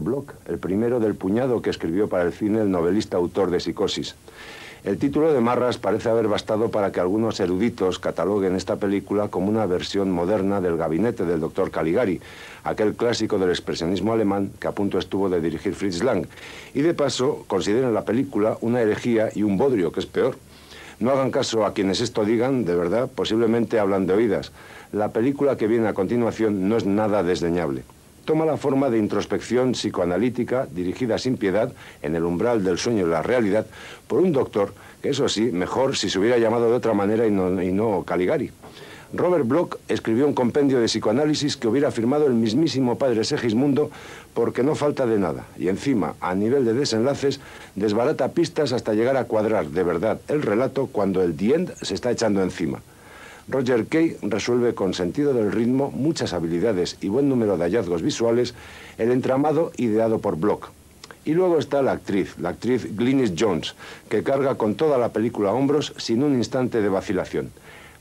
Bloch, el primero del puñado que escribió para el cine el novelista autor de Psicosis. El título de Marras parece haber bastado para que algunos eruditos cataloguen esta película como una versión moderna del Gabinete del Dr. Caligari, aquel clásico del expresionismo alemán que a punto estuvo de dirigir Fritz Lang, y de paso consideren la película una herejía y un bodrio, que es peor. No hagan caso a quienes esto digan, de verdad, posiblemente hablan de oídas. La película que viene a continuación no es nada desdeñable. Toma la forma de introspección psicoanalítica dirigida sin piedad en el umbral del sueño y la realidad por un doctor que, eso sí, mejor si se hubiera llamado de otra manera y no Caligari. Robert Bloch escribió un compendio de psicoanálisis que hubiera firmado el mismísimo padre Segismundo porque no falta de nada. Y encima, a nivel de desenlaces, desbarata pistas hasta llegar a cuadrar de verdad el relato cuando el The End se está echando encima. Roger Kay resuelve con sentido del ritmo, muchas habilidades y buen número de hallazgos visuales el entramado ideado por Bloch. Y luego está la actriz Glynis Johns, que carga con toda la película a hombros sin un instante de vacilación.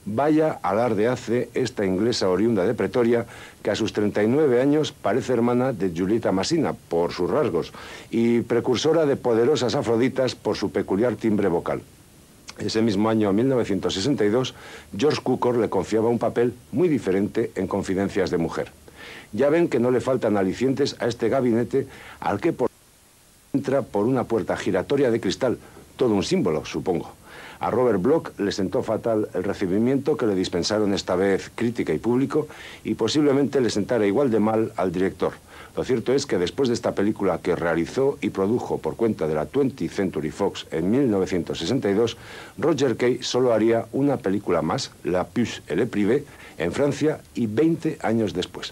Vaya alarde hace esta inglesa oriunda de Pretoria, que a sus 39 años parece hermana de Julieta Massina por sus rasgos y precursora de poderosas afroditas por su peculiar timbre vocal. Ese mismo año, 1962, George Cukor le confiaba un papel muy diferente en Confidencias de Mujer. Ya ven que no le faltan alicientes a este gabinete al que entra por una puerta giratoria de cristal, todo un símbolo, supongo. A Robert Bloch le sentó fatal el recibimiento que le dispensaron esta vez crítica y público, y posiblemente le sentara igual de mal al director. Lo cierto es que después de esta película que realizó y produjo por cuenta de la 20th Century Fox en 1962, Roger Kay solo haría una película más, La Puce et le Privé, en Francia y 20 años después.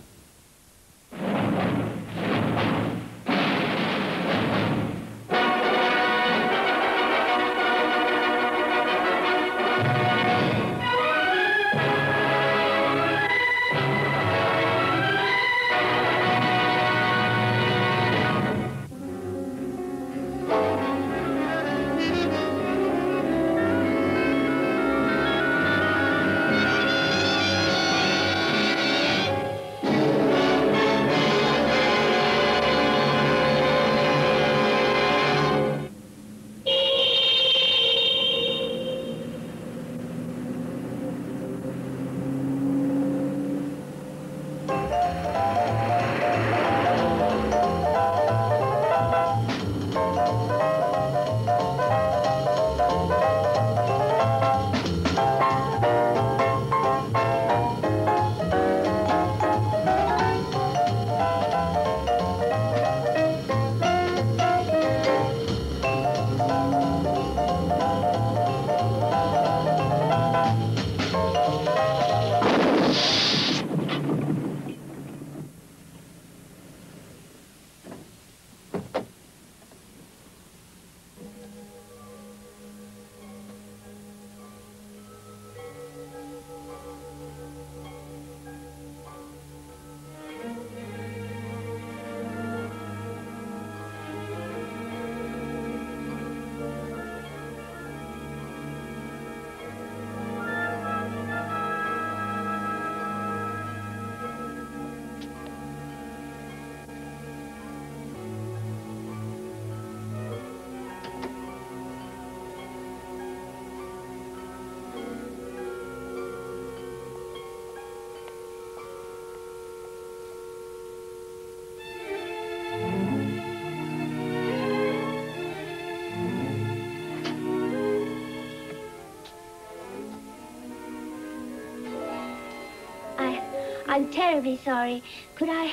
I'm terribly sorry. Could I...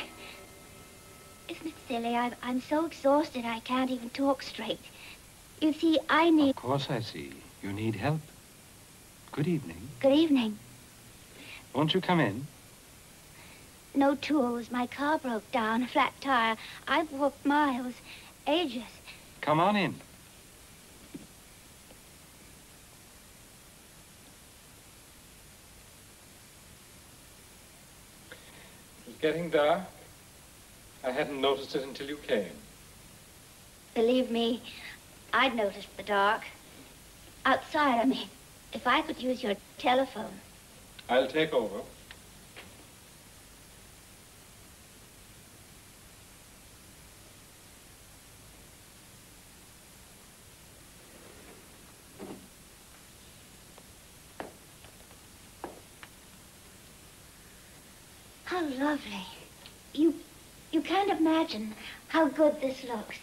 Isn't it silly? I'm so exhausted I can't even talk straight. You see, I need... Of course I see. You need help. Good evening. Good evening. Won't you come in? No tools. My car broke down, a flat tire. I've walked miles, ages. Come on in. Getting dark? I hadn't noticed it until you came. Believe me, I'd noticed the dark. Outside, I mean, if I could use your telephone. I'll take over. How lovely. You can't imagine how good this looks.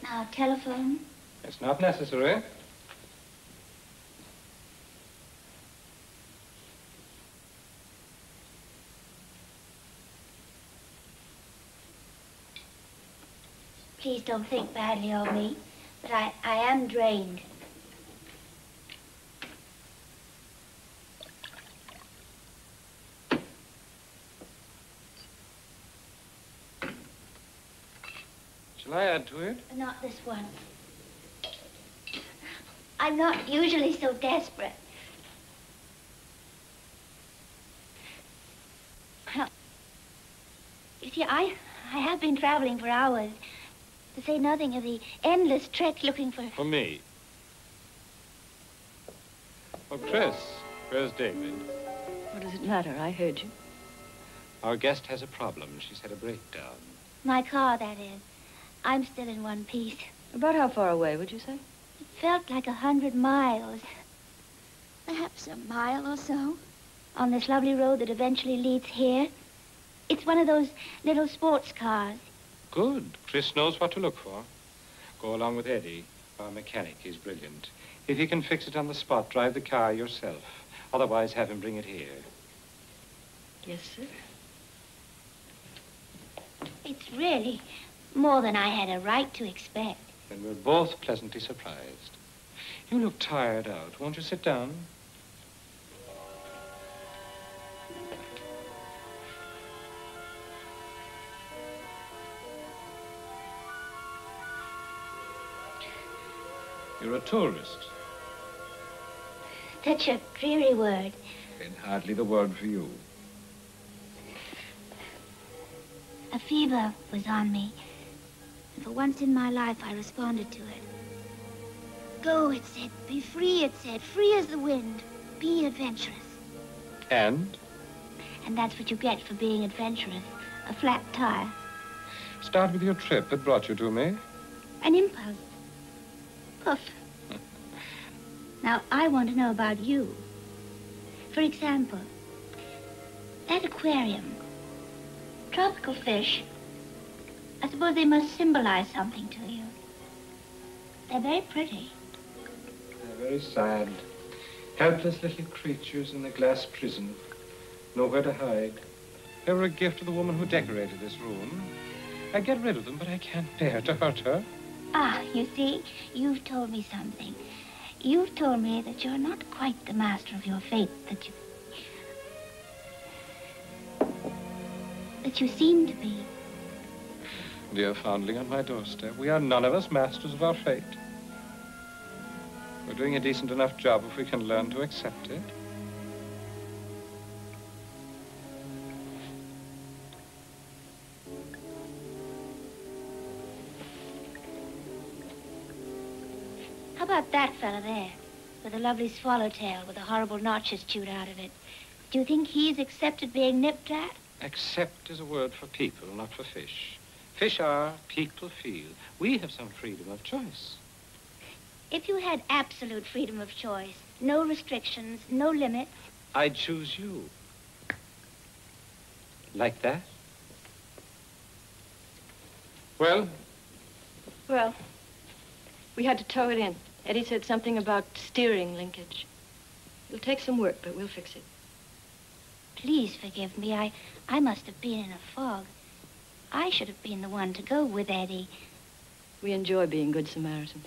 Now, telephone. It's not necessary. Please don't think badly of me, but I am drained. Shall I add to it? Not this one. I'm not usually so desperate. You see, I have been traveling for hours. To say nothing of the endless trek looking for... For me? Well, Chris, where's David? What does it matter? I heard you. Our guest has a problem. She's had a breakdown. My car, that is. I'm still in one piece. About how far away, would you say? It felt like 100 miles. Perhaps a mile or so. On this lovely road that eventually leads here. It's one of those little sports cars. Good. Chris knows what to look for. Go along with Eddie, our mechanic. He's brilliant. If he can fix it on the spot, drive the car yourself. Otherwise, have him bring it here. Yes, sir. It's really more than I had a right to expect. Then we're both pleasantly surprised. You look tired out. Won't you sit down? You're a tourist. Such a dreary word. And hardly the word for you. A fever was on me. And for once in my life, I responded to it. Go, it said. Be free, it said. Free as the wind. Be adventurous. And? And that's what you get for being adventurous. A flat tire. Start with your trip that brought you to me. An impulse. Poof. Now, I want to know about you. For example, that aquarium, tropical fish, I suppose they must symbolize something to you. They're very pretty. They're very sad. Helpless little creatures in the glass prison. Nowhere to hide. They were a gift to the woman who decorated this room. I get rid of them, but I can't bear to hurt her. Ah, you see, you've told me something. You've told me that you're not quite the master of your fate, that you seem to be. Dear foundling on my doorstep, we are none of us masters of our fate. We're doing a decent enough job if we can learn to accept it. That fella there, with a lovely swallowtail with the horrible notches chewed out of it. Do you think he's accepted being nipped at? Accept is a word for people, not for fish. Fish are, people feel. We have some freedom of choice. If you had absolute freedom of choice, no restrictions, no limits... I'd choose you. Like that? Well? Well, we had to tow it in. Eddie said something about steering linkage. It'll take some work, but we'll fix it. Please forgive me. I must have been in a fog. I should have been the one to go with Eddie. We enjoy being good Samaritans.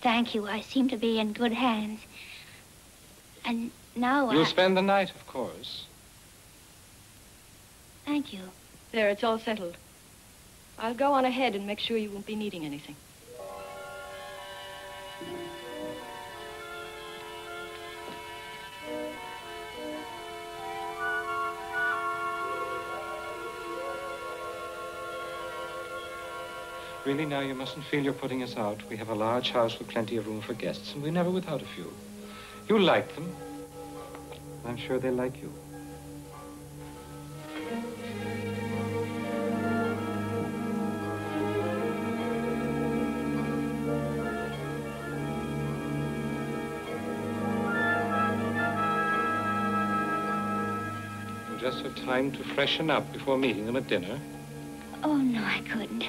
Thank you. I seem to be in good hands. And now You'll spend the night, of course. Thank you. There, it's all settled. I'll go on ahead and make sure you won't be needing anything. Really, now, you mustn't feel you're putting us out. We have a large house with plenty of room for guests, and we're never without a few. You like them. I'm sure they like you. just have time to freshen up before meeting them at dinner? Oh, no, I couldn't.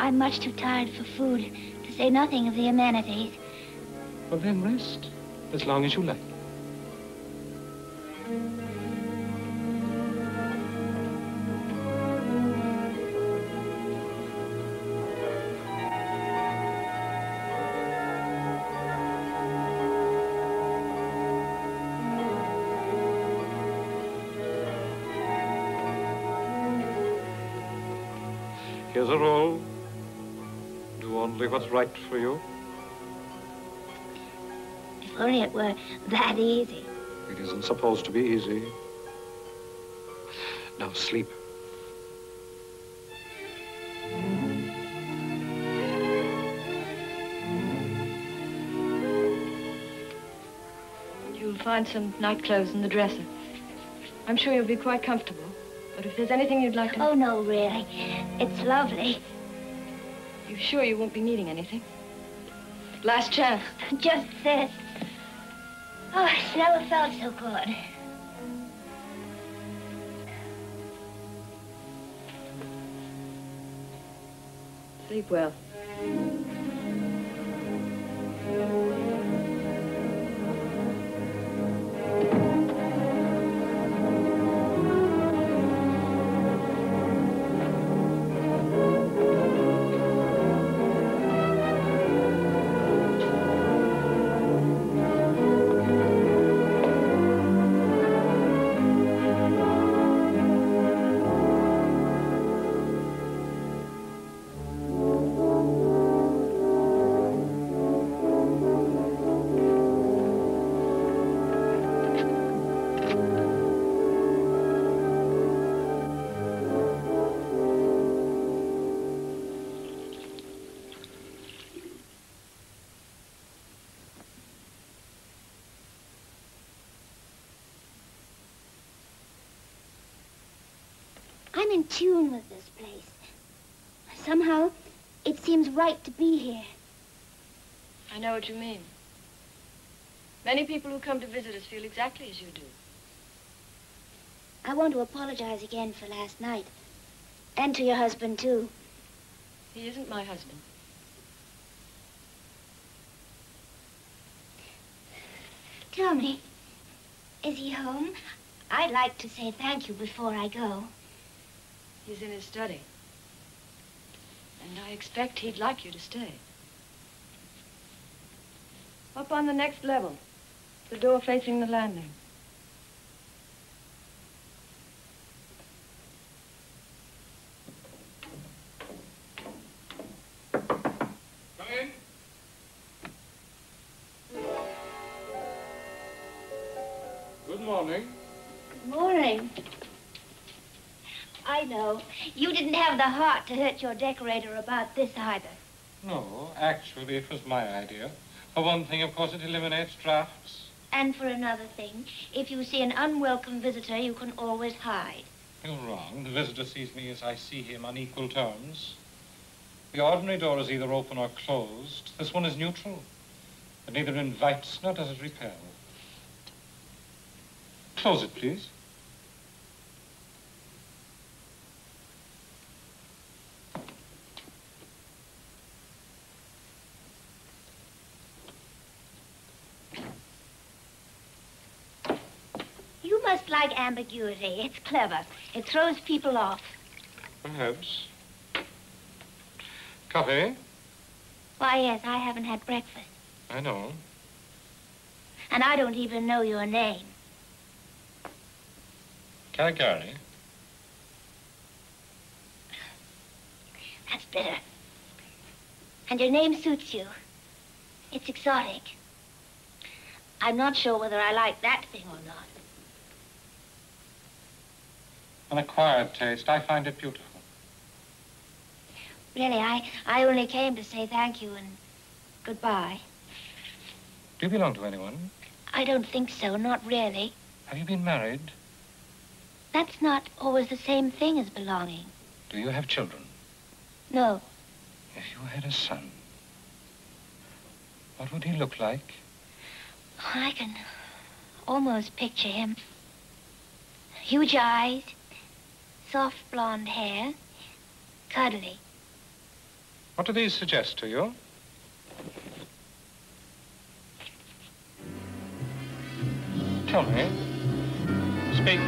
I'm much too tired for food, to say nothing of the amenities. Well, then rest, as long as you like. Here's a roll. Do only what's right for you. If only it were that easy. It isn't supposed to be easy. Now sleep. You'll find some night clothes in the dresser. I'm sure you'll be quite comfortable. But if there's anything you'd like to... Oh, no, really. It's lovely. You sure you won't be needing anything? Last chance. Just this. Oh, it's never felt so good. Sleep well. I'm in tune with this place. Somehow, it seems right to be here. I know what you mean. Many people who come to visit us feel exactly as you do. I want to apologize again for last night. And to your husband, too. He isn't my husband. Tell me, is he home? I'd like to say thank you before I go. He's in his study. And I expect he'd like you to stay. Up on the next level. The door facing the landing. Come in. Good morning. Good morning. I know. You didn't have the heart to hurt your decorator about this either. No, actually, it was my idea. For one thing, of course, it eliminates drafts. And for another thing, if you see an unwelcome visitor, you can always hide. You're wrong. The visitor sees me as I see him on equal terms. The ordinary door is either open or closed. This one is neutral. It neither invites nor does it repel. Close it, please. Like ambiguity. It's clever. It throws people off. Perhaps. Coffee? Why, yes, I haven't had breakfast. I know. And I don't even know your name. Caligari. That's bitter. And your name suits you. It's exotic. I'm not sure whether I like that thing or not. An acquired taste. I find it beautiful. Really, I only came to say thank you and goodbye. Do you belong to anyone? I don't think so, not really. Have you been married? That's not always the same thing as belonging. Do you have children? No. If you had a son, what would he look like? I can almost picture him. Huge eyes, soft blonde hair, cuddly. What do these suggest to you? Tell me. Speak.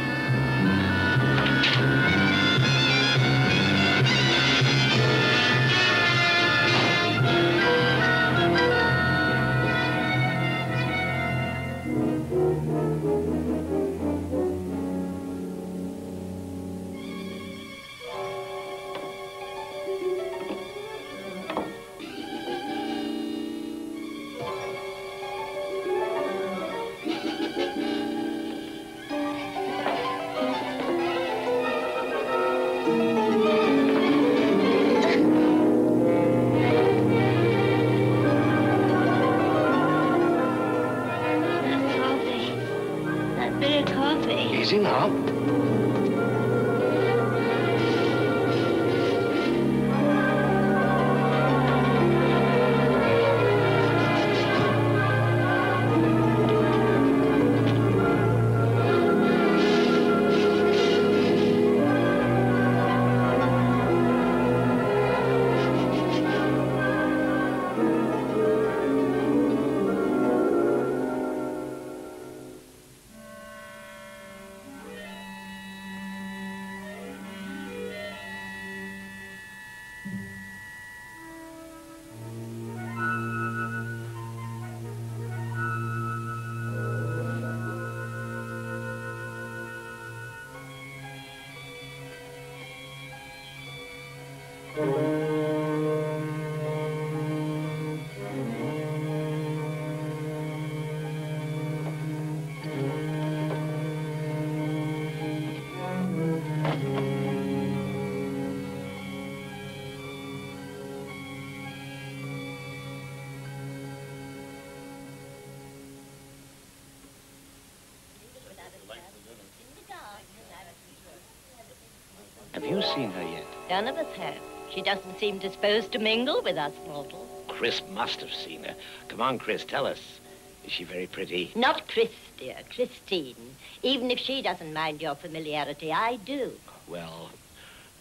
Have you seen her yet? None of us have. She doesn't seem disposed to mingle with us mortals. Chris must have seen her. Come on, Chris, tell us. Is she very pretty? Not Chris, dear. Christine. Even if she doesn't mind your familiarity, I do. Well,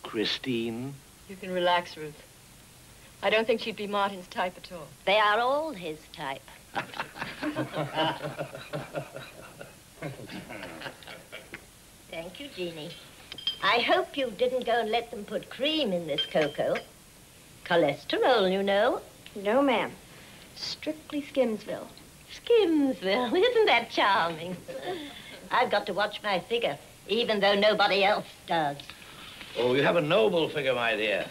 Christine? You can relax, Ruth. I don't think she'd be Martin's type at all. They are all his type. Thank you, Jeannie. I hope you didn't go and let them put cream in this cocoa. Cholesterol, you know. No, ma'am. Strictly Skimsville. Skimsville? Isn't that charming? I've got to watch my figure, even though nobody else does. Oh, you have a noble figure, my dear.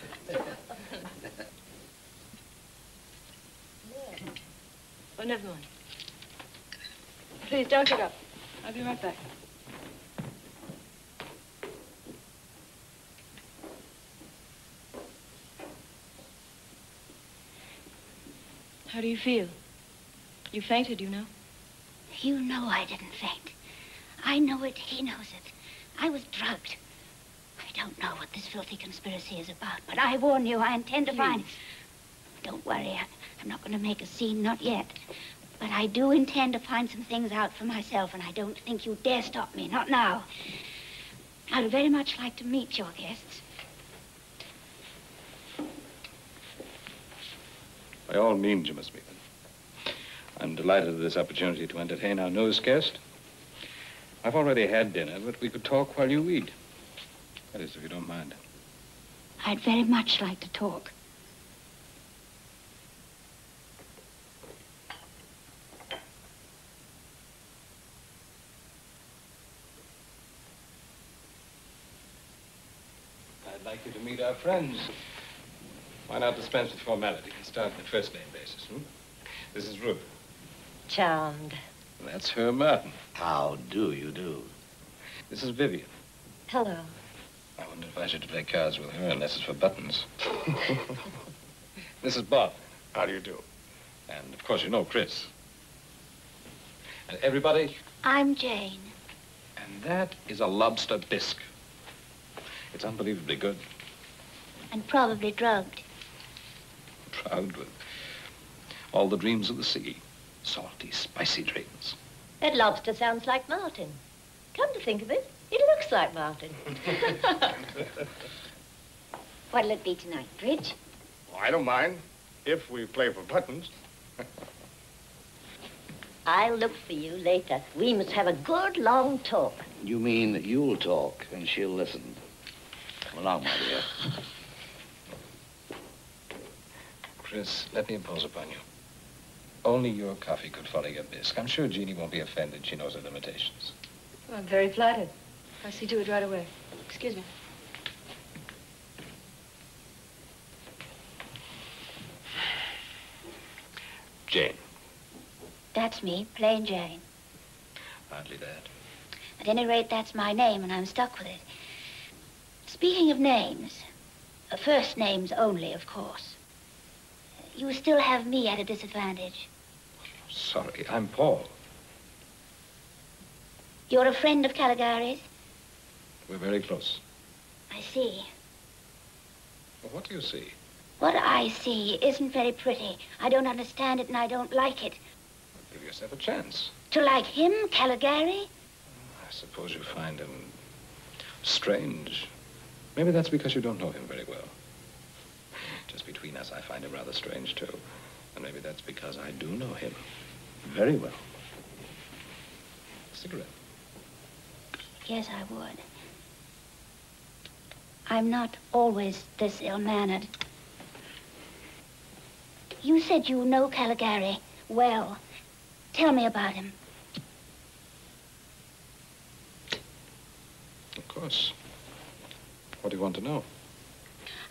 Oh, never mind. Please, don't get up. I'll be right back. How do you feel? You fainted, you know. You know I didn't faint. I know it, he knows it. I was drugged. I don't know what this filthy conspiracy is about, but I warn you, I intend to find... Don't worry, I'm not going to make a scene, not yet. But I do intend to find some things out for myself, and I don't think you dare stop me, not now. I would very much like to meet your guests. By all means, you must meet them. I'm delighted at this opportunity to entertain our newest guest. I've already had dinner, but we could talk while you read. That is, if you don't mind. I'd very much like to talk. I'd like you to meet our friends. Why not dispense with formality and start on the first name basis, hmm? This is Ruth. Charmed. That's her, Martin. How do you do? This is Vivian. Hello. I wouldn't advise you to play cards with her unless it's for buttons. This is Bob. How do you do? And, of course, you know Chris. And everybody? I'm Jane. And that is a lobster bisque. It's unbelievably good. And probably drugged. Proud with all the dreams of the sea. Salty, spicy dreams. That lobster sounds like Martin. Come to think of it, It looks like Martin. What'll it be tonight, bridge? Oh, I don't mind, if we play for buttons. I'll look for you later. We must have a good long talk. You mean you'll talk and she'll listen? Come along, my dear. Chris, let me impose upon you. Only your coffee could follow your bisque. I'm sure Jeannie won't be offended. She knows her limitations. Well, I'm very flattered. I'll see to it right away. Excuse me. Jane. That's me, plain Jane. Hardly that. At any rate, that's my name, and I'm stuck with it. Speaking of names, first names only, of course. You still have me at a disadvantage. Sorry, I'm Paul. You're a friend of Caligari's? We're very close. I see. Well, what do you see? What I see isn't very pretty. I don't understand it and I don't like it. Well, give yourself a chance. To like him, Caligari? I suppose you find him strange. Maybe that's because you don't know him very well. Just between us, I find him rather strange, too. And maybe that's because I do know him very well. Cigarette? Yes, I would. I'm not always this ill-mannered. You said you know Caligari well. Tell me about him. Of course. What do you want to know?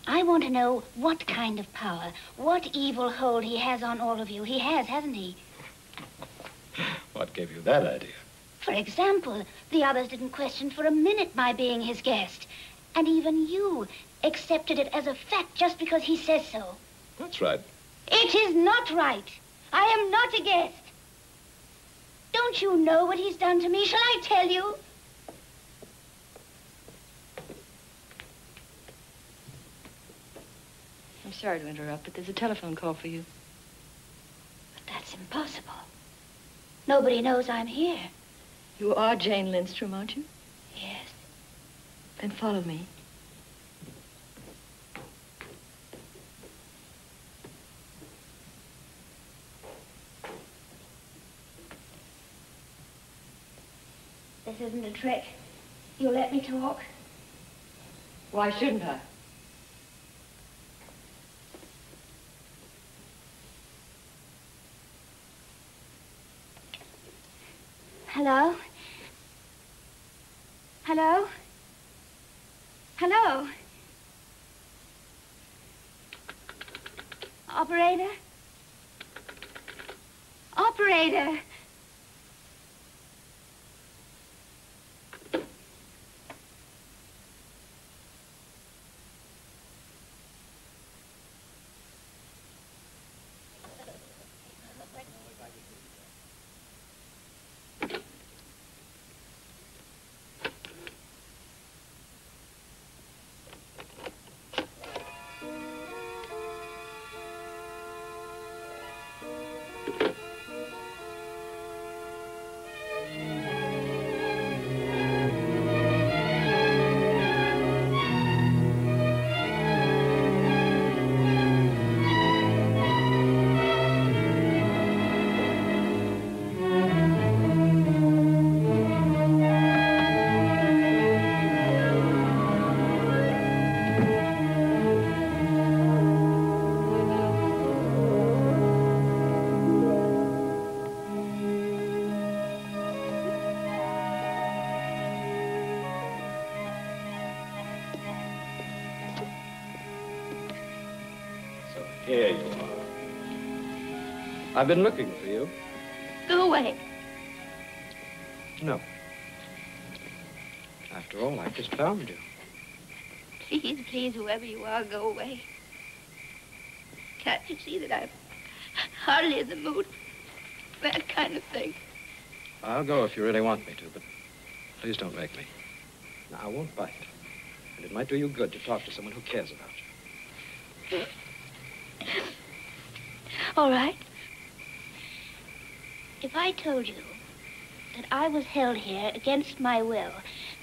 I want to know what kind of power, what evil hold he has on all of you. He has, hasn't he? What gave you that idea? For example, the others didn't question for a minute my being his guest. And even you accepted it as a fact just because he says so. That's right. It is not right. I am not a guest. Don't you know what he's done to me? Shall I tell you? I'm sorry to interrupt, but there's a telephone call for you. But that's impossible. Nobody knows I'm here. You are Jane Lindstrom, aren't you? Yes. Then follow me. This isn't a trick. You'll let me talk? Why shouldn't I? Hello? Hello? Hello? Operator? Operator! Here you are. I've been looking for you. Go away. No. After all, I just found you. Please, please, whoever you are, go away. Can't you see that I'm hardly in the mood for that kind of thing? I'll go if you really want me to, but please don't make me. Now, I won't bite. And it might do you good to talk to someone who cares about you. All right. If I told you that I was held here against my will,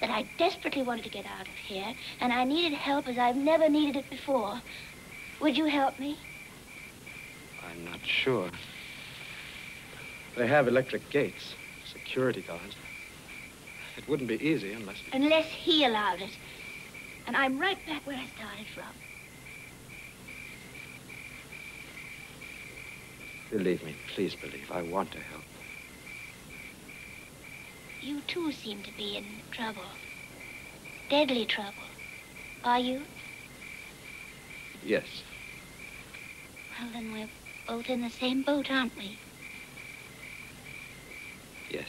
that I desperately wanted to get out of here, and I needed help as I've never needed it before. Would you help me? I'm not sure. They have electric gates, security guards. It wouldn't be easy unless... Unless he allowed it. And I'm right back where I started from. Believe me, please believe. I want to help. You, too, seem to be in trouble. Deadly trouble. Are you? Yes. Well, then we're both in the same boat, aren't we? Yes.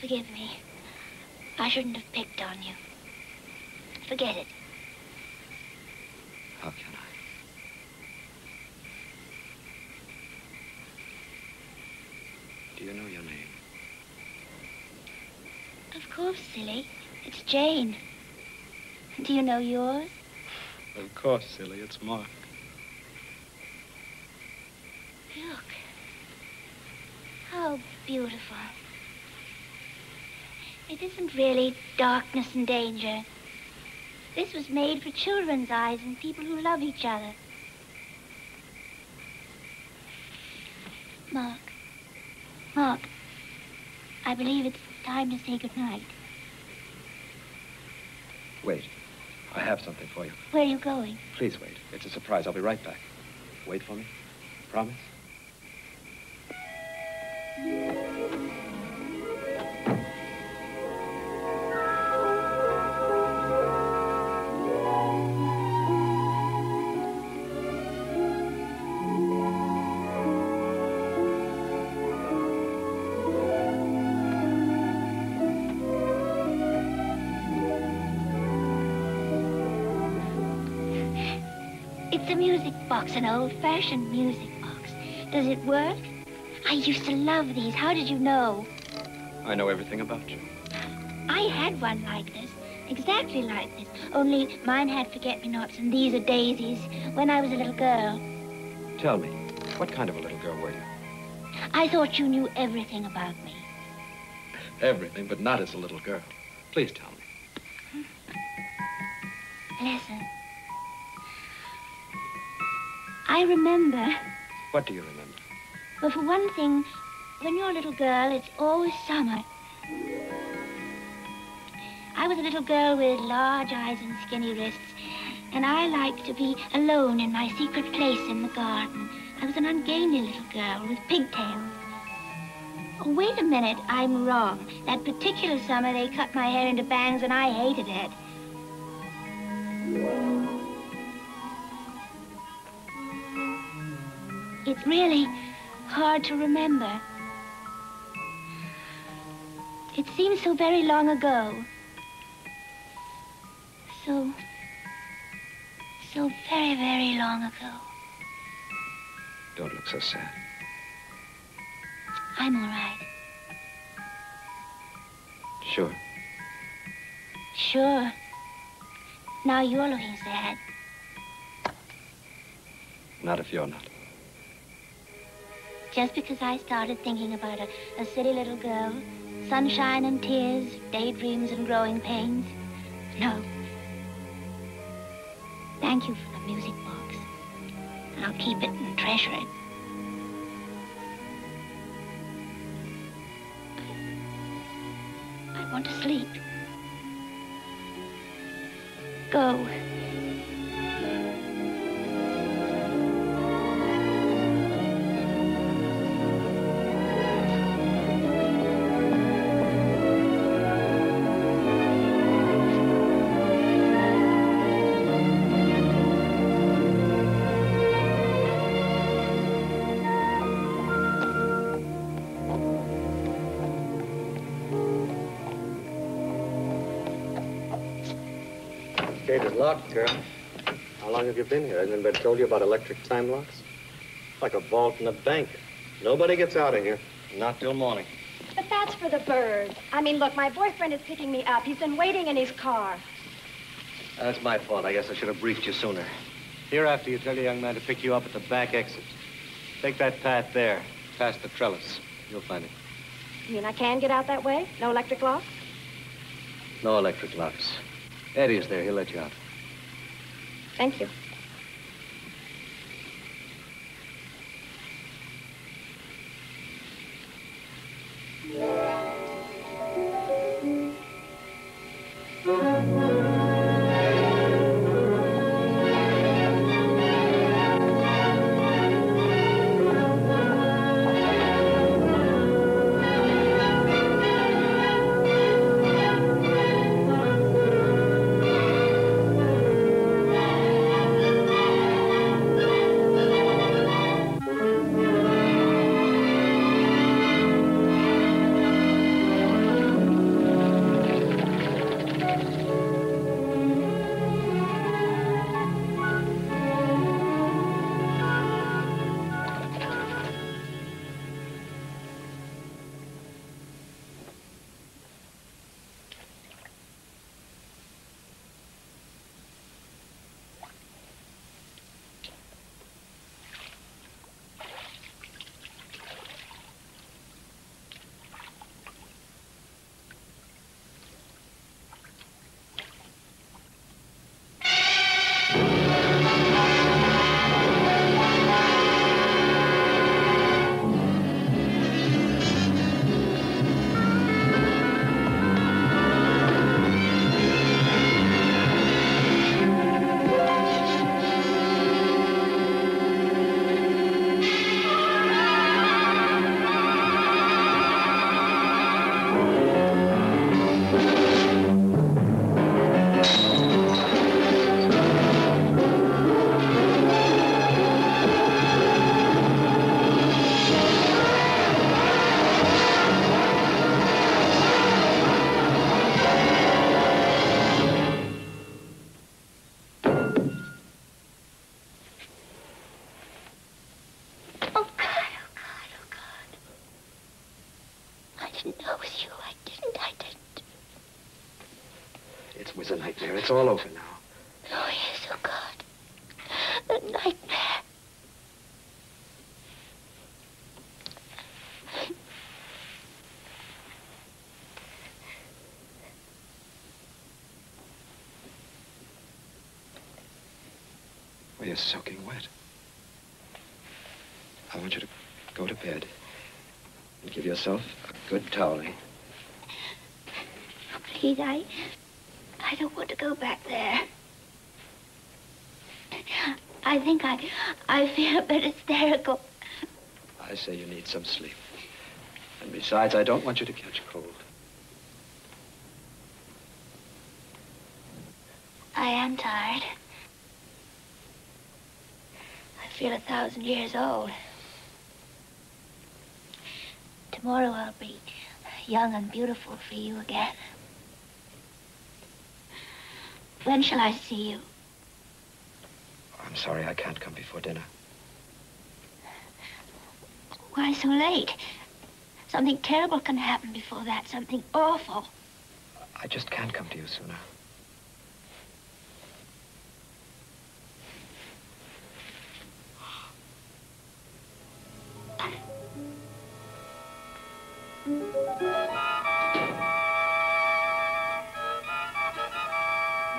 Forgive me. I shouldn't have picked on you. Forget it. How can I? Do you know your name? Of course, silly. It's Jane. Do you know yours? Of course, silly. It's Mark. Look. How beautiful. It isn't really darkness and danger. This was made for children's eyes and people who love each other. Mark. Mark, I believe it's time to say goodnight. Wait. I have something for you. Where are you going? Please wait. It's a surprise. I'll be right back. Wait for me. Promise? Box, an old-fashioned music box. Does it work? I used to love these. How did you know? I know everything about you. I had one like this, exactly like this, only mine had forget-me-nots and these are daisies when I was a little girl. Tell me, what kind of a little girl were you? I thought you knew everything about me. Everything, but not as a little girl. Please tell me. Listen. I remember. What do you remember? Well, for one thing, when you're a little girl, it's always summer. I was a little girl with large eyes and skinny wrists, and I liked to be alone in my secret place in the garden. I was an ungainly little girl with pigtails. Oh, wait a minute, I'm wrong. That particular summer, they cut my hair into bangs, and I hated it. It's really hard to remember. It seems so very long ago. So very, very long ago. Don't look so sad. I'm all right. Sure. Sure. Now you're looking sad. Not if you're not. Just because I started thinking about a silly little girl, sunshine and tears, daydreams and growing pains. No. Thank you for the music box. I'll keep it and treasure it. I want to sleep. Go. Locked, girl. How long have you been here? Hasn't anybody told you about electric time locks? Like a vault in a bank. Nobody gets out of here. Not till morning. But that's for the birds. I mean, look, my boyfriend is picking me up. He's been waiting in his car. That's my fault. I guess I should have briefed you sooner. Hereafter, you tell your young man to pick you up at the back exit. Take that path there, past the trellis. You'll find it. You mean I can get out that way? No electric locks? No electric locks. Eddie's there. He'll let you out. Thank you. It's all over now. Oh, yes, oh, God. A nightmare. Well, you're soaking wet. I want you to go to bed and give yourself a good toweling. Oh, please, I don't want to go back there. I think I feel a bit hysterical. I say you need some sleep. And besides, I don't want you to catch cold. I am tired. I feel 1,000 years old. Tomorrow I'll be young and beautiful for you again. When shall I see you? I'm sorry, I can't come before dinner. Why so late? Something terrible can happen before that, something awful. I just can't come to you sooner.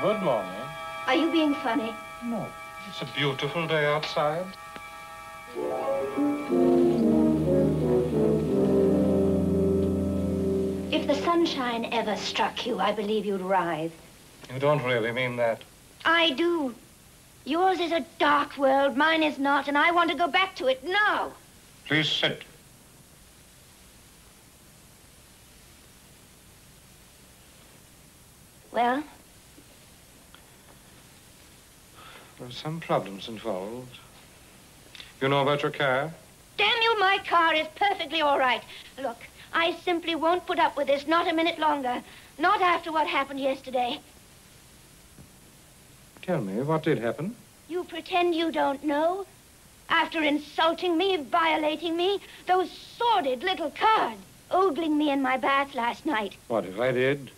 Good morning. Are you being funny? No. It's a beautiful day outside. If the sunshine ever struck you, I believe you'd writhe. You don't really mean that. I do. Yours is a dark world, mine is not, and I want to go back to it now. Please sit. Well? There are some problems involved. You know about your car? Damn you, my car is perfectly all right. Look, I simply won't put up with this, not a minute longer. Not after what happened yesterday. Tell me, what did happen? You pretend you don't know? After insulting me, violating me, those sordid little cards, ogling me in my bath last night. What if I did?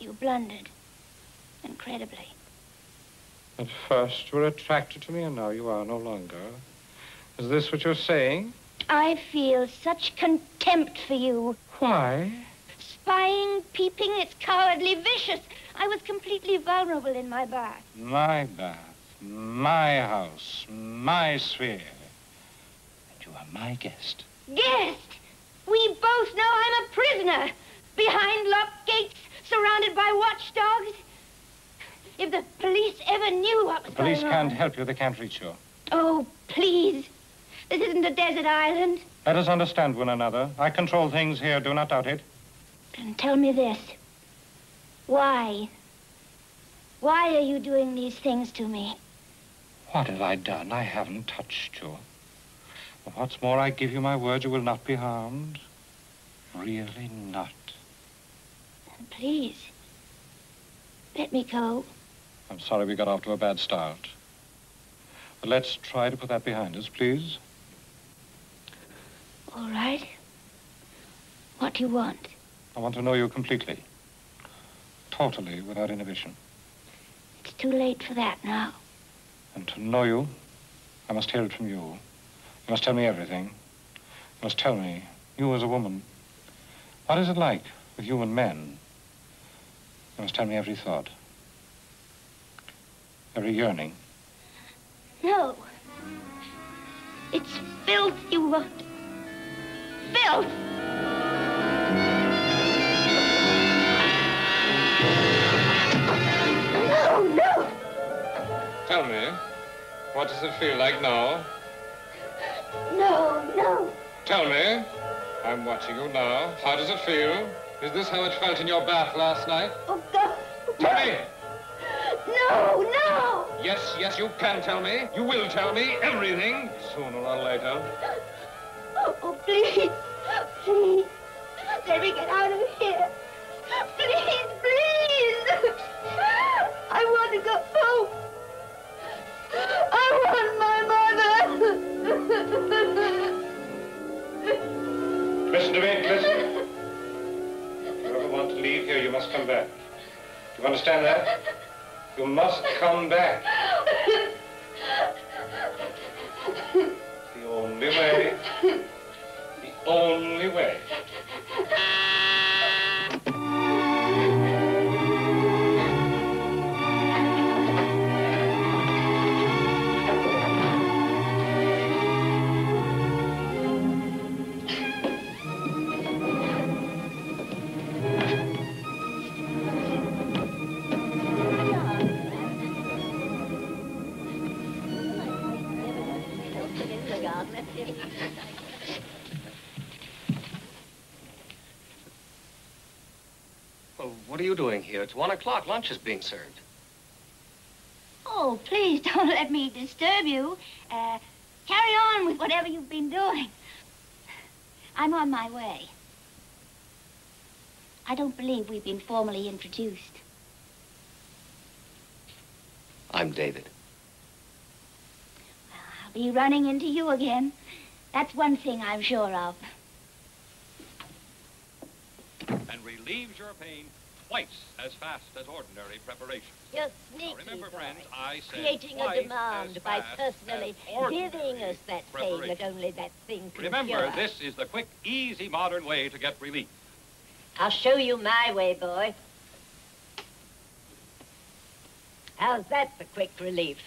You blundered, incredibly. At first you were attracted to me, and now you are no longer. Is this what you're saying? I feel such contempt for you. Why? Spying, peeping, it's cowardly, vicious. I was completely vulnerable in my bath. My bath, my house, my sphere. And you are my guest. Guest? We both know I'm a prisoner. Behind locked gates, surrounded by watchdogs. If the police ever knew what was going on... The police can't help you. They can't reach you. Oh, please. This isn't a desert island. Let us understand one another. I control things here. Do not doubt it. And tell me this. Why? Why are you doing these things to me? What have I done? I haven't touched you. What's more, I give you my word you will not be harmed. Really not. Then please, let me go. I'm sorry we got off to a bad start. But let's try to put that behind us, please. All right. What do you want? I want to know you completely. Totally, without inhibition. It's too late for that now. And to know you, I must hear it from you. You must tell me everything. You must tell me, you as a woman, what is it like with you and men? You must tell me every thought. Every yearning. No. It's filth you want. Filth! No, no! Tell me, what does it feel like now? No, no! Tell me, I'm watching you now. How does it feel? Is this how it felt in your bath last night? Oh, God! Tell me! No, no! Yes, yes, you can tell me. You will tell me everything, sooner or later. Oh, oh, please, please, let me get out of here. Please, please! I want to go home. I want my mother. Listen to me, listen. If you ever want to leave here, you must come back. Do you understand that? You must come back. The only way. The only way. What are you doing here? It's 1 o'clock. Lunch is being served. Oh, please don't let me disturb you. Carry on with whatever you've been doing. I'm on my way. I don't believe we've been formally introduced. I'm David. Well, I'll be running into you again. That's one thing I'm sure of. And relieves your pain twice as fast as ordinary preparation. You're sneaky. Now remember, friends, I said creating a demand by personally giving us that pain that only that thing can remember, cure. This is the quick, easy, modern way to get relief. I'll show you my way, boy. How's that for quick relief?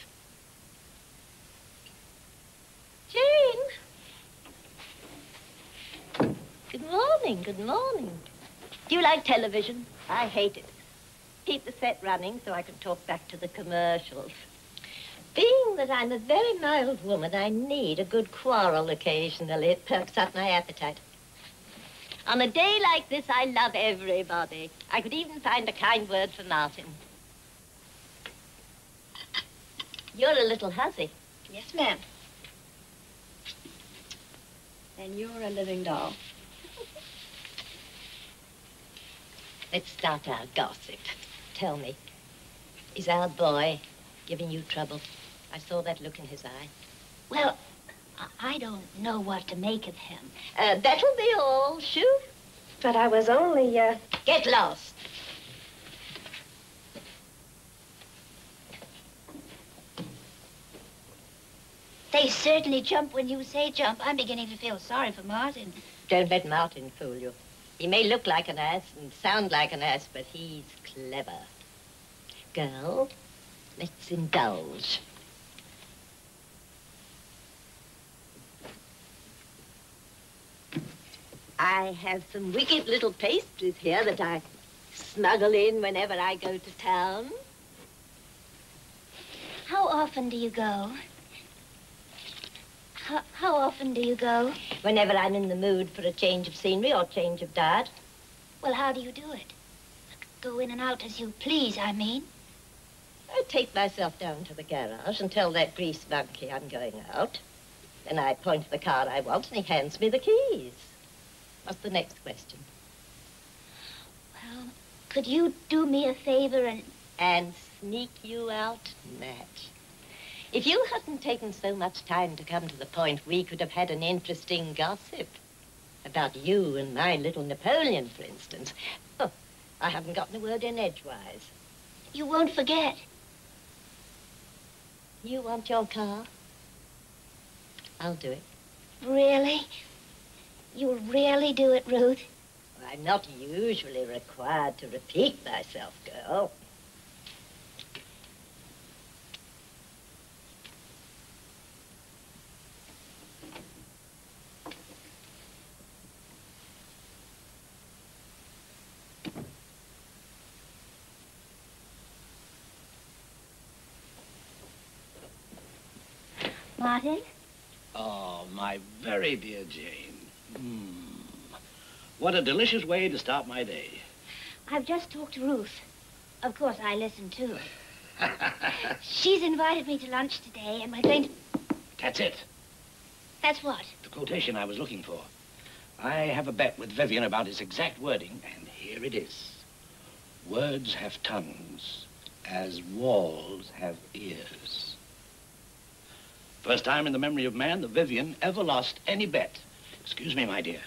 Jane! Good morning, good morning. Do you like television? I hate it. Keep the set running so I can talk back to the commercials. Being that I'm a very mild woman, I need a good quarrel occasionally. It perks up my appetite. On a day like this, I love everybody. I could even find a kind word for Martin. You're a little hussy. Yes, ma'am. And you're a living doll. Let's start our gossip. Tell me, is our boy giving you trouble? I saw that look in his eye. Well, I don't know what to make of him. That'll be all, Shoo. But I was only, Get lost. They certainly jump when you say jump. I'm beginning to feel sorry for Martin. Don't let Martin fool you. He may look like an ass and sound like an ass, but he's clever. Girl, let's indulge. I have some wicked little pastries here that I snuggle in whenever I go to town. How often do you go? How often do you go? Whenever I'm in the mood for a change of scenery or change of diet. Well, how do you do it? Go in and out as you please, I mean. I take myself down to the garage and tell that grease monkey I'm going out. Then I point to the car I want and he hands me the keys. What's the next question? Well, could you do me a favor and... And sneak you out, Nat. If you hadn't taken so much time to come to the point, we could have had an interesting gossip. About you and my little Napoleon, for instance. Oh, I haven't gotten a word in edgewise. You won't forget. You want your car? I'll do it. Really? You'll really do it, Ruth? Well, I'm not usually required to repeat myself, girl. Martin? Oh, my very dear Jane. What a delicious way to start my day. I've just talked to Ruth. Of course, I listened, too. She's invited me to lunch today, and we're going to... That's it. That's what? The quotation I was looking for. I have a bet with Vivian about its exact wording, and here it is. Words have tongues, as walls have ears. First time in the memory of man that Vivian ever lost any bet. Excuse me, my dear.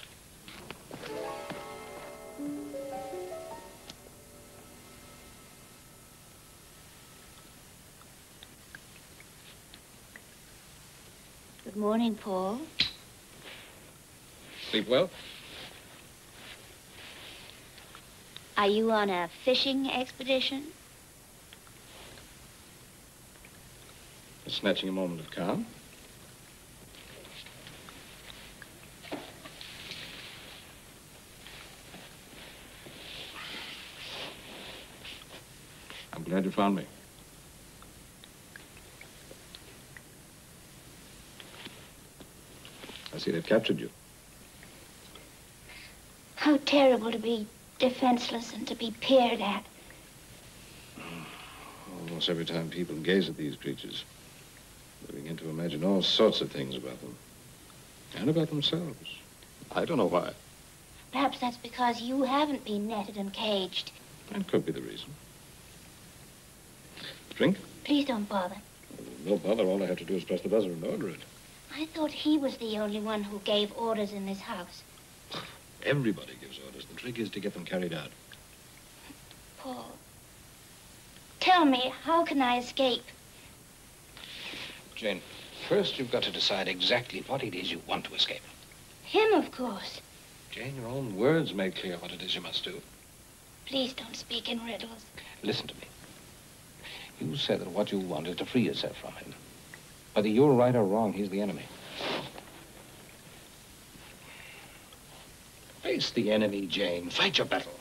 Good morning, Paul. Sleep well? Are you on a fishing expedition? Just snatching a moment of calm. I'm glad you found me. I see they've captured you. How terrible to be defenseless and to be peered at. Almost every time people gaze at these creatures, they begin to imagine all sorts of things about them. And about themselves. I don't know why. Perhaps that's because you haven't been netted and caged. That could be the reason. Drink? Please don't bother. No bother. All I have to do is press the buzzer and order it. I thought he was the only one who gave orders in this house. Everybody gives orders. The trick is to get them carried out. Paul, tell me, how can I escape? Jane, first you've got to decide exactly what it is you want to escape. Him, of course. Jane, your own words make clear what it is you must do. Please don't speak in riddles. Listen to me. You said that what you want is to free yourself from him. Whether you're right or wrong, he's the enemy. Face the enemy, Jane. Fight your battle.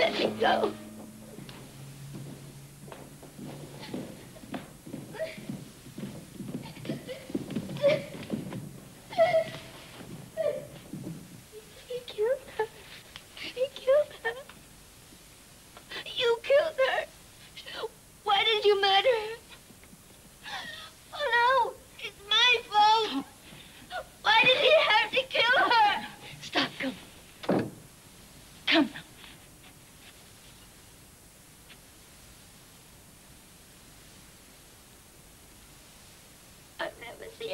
Let me go.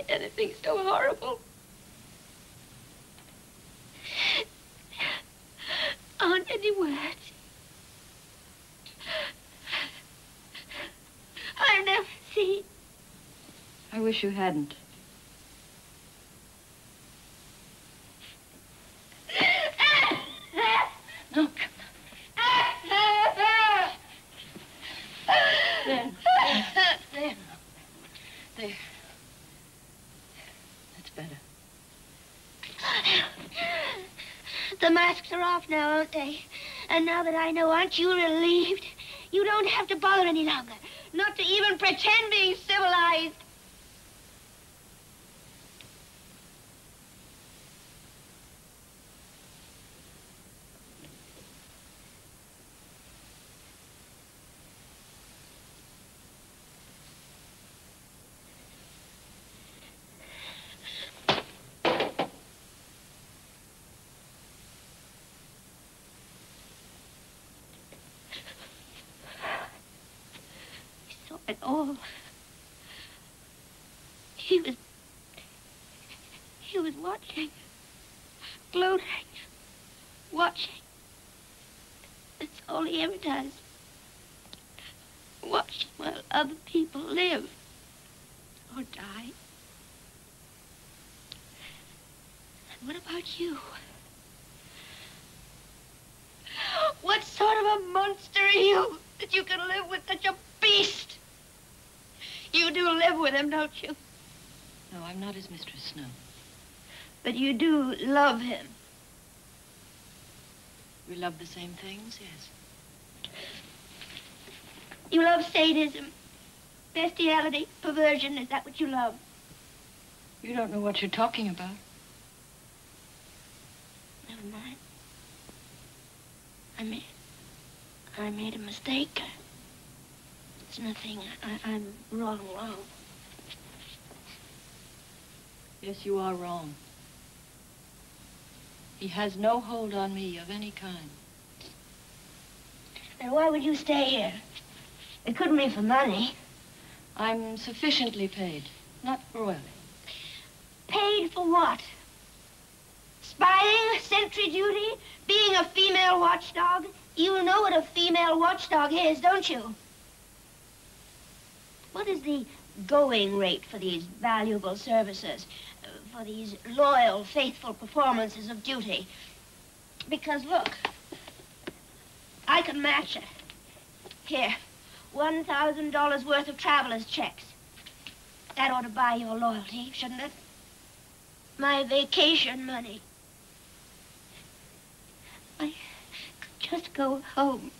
Anything so horrible. Aren't any words. I've never seen. I wish you hadn't. Now, aren't they? And now that I know, aren't you relieved? You don't have to bother any longer. Not to even pretend being civilized. At all. He was watching, gloating, watching. That's all he ever does. Watching while other people live or die. And what about you? What sort of a monster are you that you can live with such a beast? You do live with him, don't you? No, I'm not his mistress, no. But you do love him. We love the same things, yes. You love sadism, bestiality, perversion. Is that what you love? You don't know what you're talking about. Never mind. I made a mistake. It's nothing. I'm wrong. Yes, you are wrong. He has no hold on me of any kind. Then why would you stay here? It couldn't be for money. I'm sufficiently paid, not royally. Paid for what? Spying, sentry duty, being a female watchdog? You know what a female watchdog is, don't you? What is the going rate for these valuable services, for these loyal, faithful performances of duty? Because, look, I can match it. Here, $1,000 worth of traveler's checks. That ought to buy your loyalty, shouldn't it? My vacation money. I could just go home.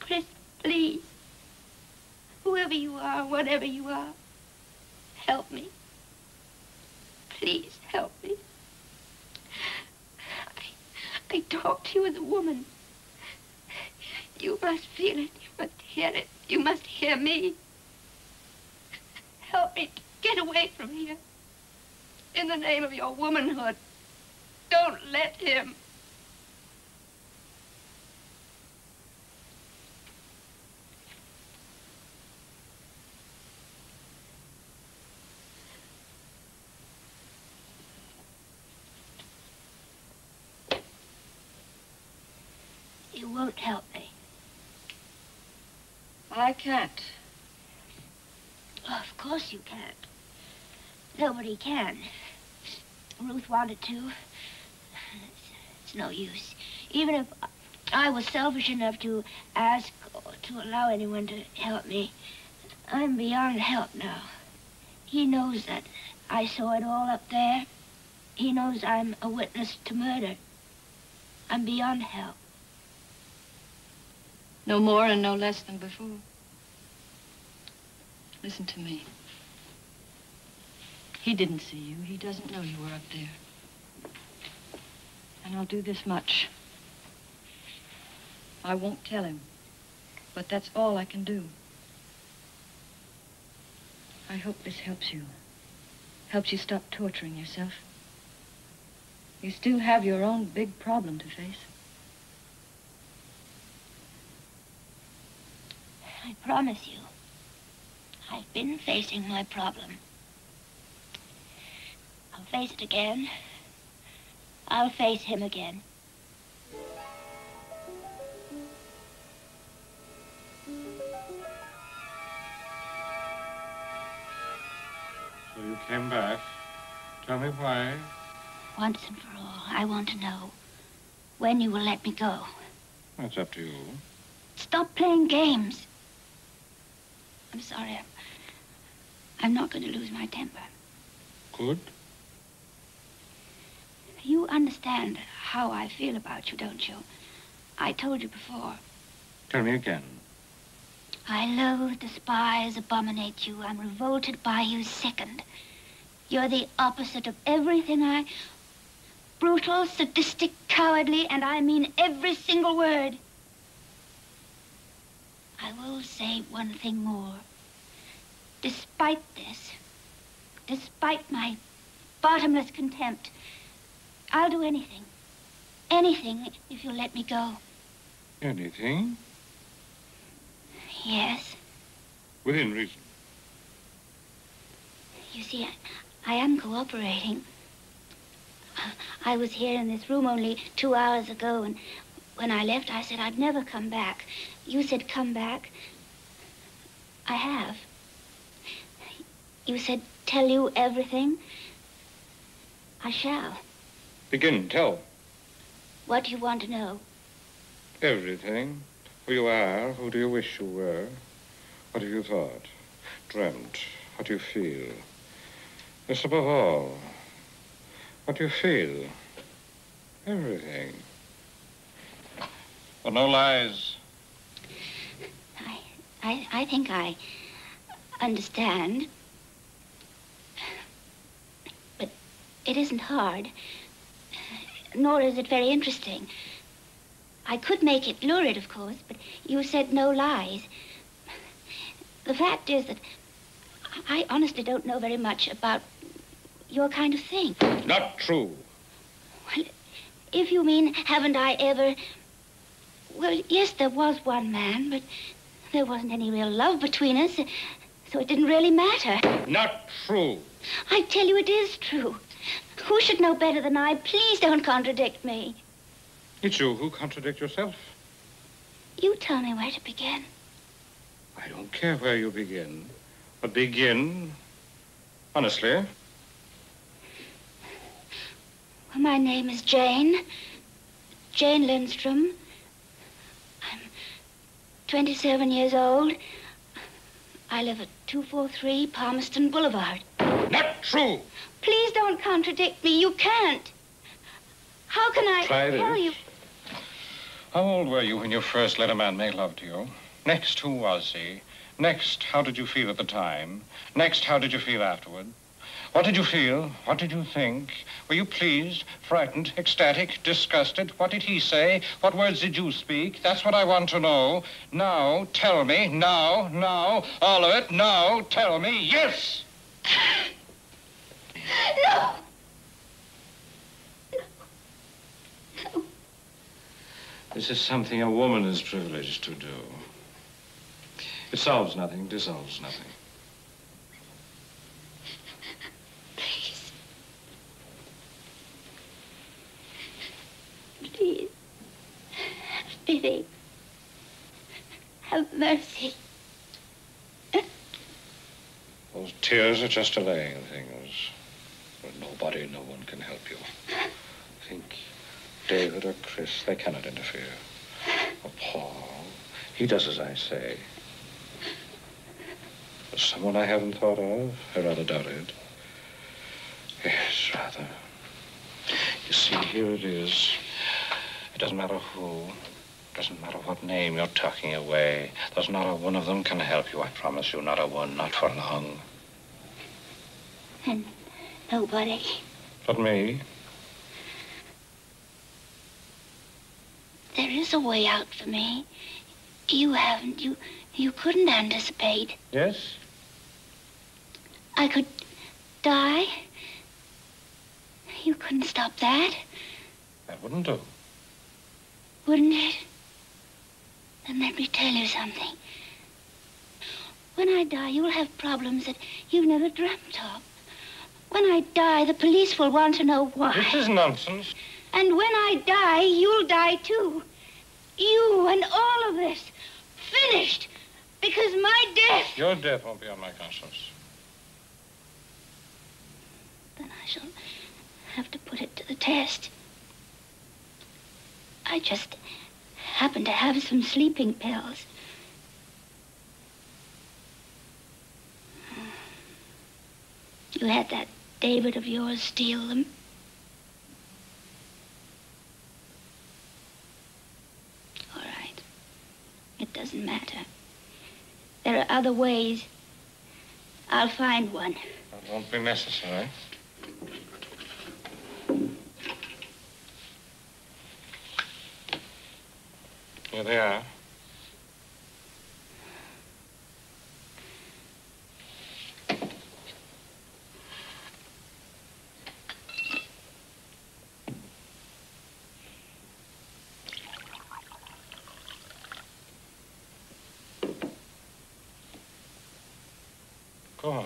Chris, please, whoever you are, whatever you are, help me. Please help me. I talk to you as a woman. You must feel it. You must hear it. You must hear me. Help me get away from here. In the name of your womanhood, don't let him. Won't help me. I can't. Oh, of course you can't. Nobody can. Ruth wanted to. It's no use. Even if I was selfish enough to ask or to allow anyone to help me, I'm beyond help now. He knows that. I saw it all up there. He knows I'm a witness to murder. I'm beyond help. No more and no less than before. Listen to me. He didn't see you. He doesn't know you were up there. And I'll do this much. I won't tell him, but that's all I can do. I hope this helps you. Helps you stop torturing yourself. You still have your own big problem to face. I promise you, I've been facing my problem. I'll face it again. I'll face him again. So you came back. Tell me why. Once and for all, I want to know when you will let me go. That's up to you. Stop playing games. I'm sorry. I'm not going to lose my temper. Good. You understand how I feel about you, don't you? I told you before. Tell me again. I loathe, despise, abominate you. I'm revolted by you, sickened. You're the opposite of everything I... Brutal, sadistic, cowardly, and I mean every single word. I will say one thing more. Despite this, despite my bottomless contempt, I'll do anything. Anything, if you'll let me go. Anything? Yes. Within reason. You see, I am cooperating. I was here in this room only 2 hours ago, and when I left, I said I'd never come back. You said, come back. I have. You said, tell you everything. I shall. Begin, tell. What do you want to know? Everything. Who you are, who do you wish you were? What have you thought, dreamt? What do you feel? Yes, above all, what do you feel? Everything. Well, no lies. I think I understand. But it isn't hard. Nor is it very interesting. I could make it lurid, of course, but you said no lies. The fact is that I honestly don't know very much about your kind of thing. Not true. Well, if you mean, haven't I ever... Well, yes, there was one man, but there wasn't any real love between us, so it didn't really matter. Not true. I tell you it is true. Who should know better than I? Please don't contradict me. It's you who contradict yourself. You tell me where to begin. I don't care where you begin. But begin, honestly. Well, my name is Jane. Jane Lindstrom. I'm 27 years old. I live at 243 Palmerston Boulevard. Not true! Please don't contradict me. You can't. How can I tell you? How old were you when you first let a man make love to you? Next, who was he? Next, how did you feel at the time? Next, how did you feel afterward? What did you feel? What did you think? Were you pleased, frightened, ecstatic, disgusted? What did he say? What words did you speak? That's what I want to know. Now, tell me. Now, all of it. Now, tell me. Yes! No! This is something a woman is privileged to do. It solves nothing, dissolves nothing. Please. Please. Have pity. Have mercy. Those tears are just delaying things. But nobody, no one can help you. Think. David or Chris, they cannot interfere. Or Paul, he does as I say. There's someone I haven't thought of, I rather doubted. Yes, rather. here it is. It doesn't matter who, it doesn't matter what name you're tucking away. There's not a one of them can help you, I promise you. Not a one, not for long. And nobody? But me. There is a way out for me. You haven't. You couldn't anticipate. Yes? I could die. You couldn't stop that. That wouldn't do. Wouldn't it? Then let me tell you something. When I die, you'll have problems that you've never dreamt of. When I die, the police will want to know why. This is nonsense. And when I die, you'll die too. You and all of this. Finished. Because my death... Your death won't be on my conscience. Then I shall have to put it to the test. I just happen to have some sleeping pills. You had that David of yours steal them. All right. It doesn't matter. There are other ways. I'll find one. That won't be necessary. Here they are. Go on.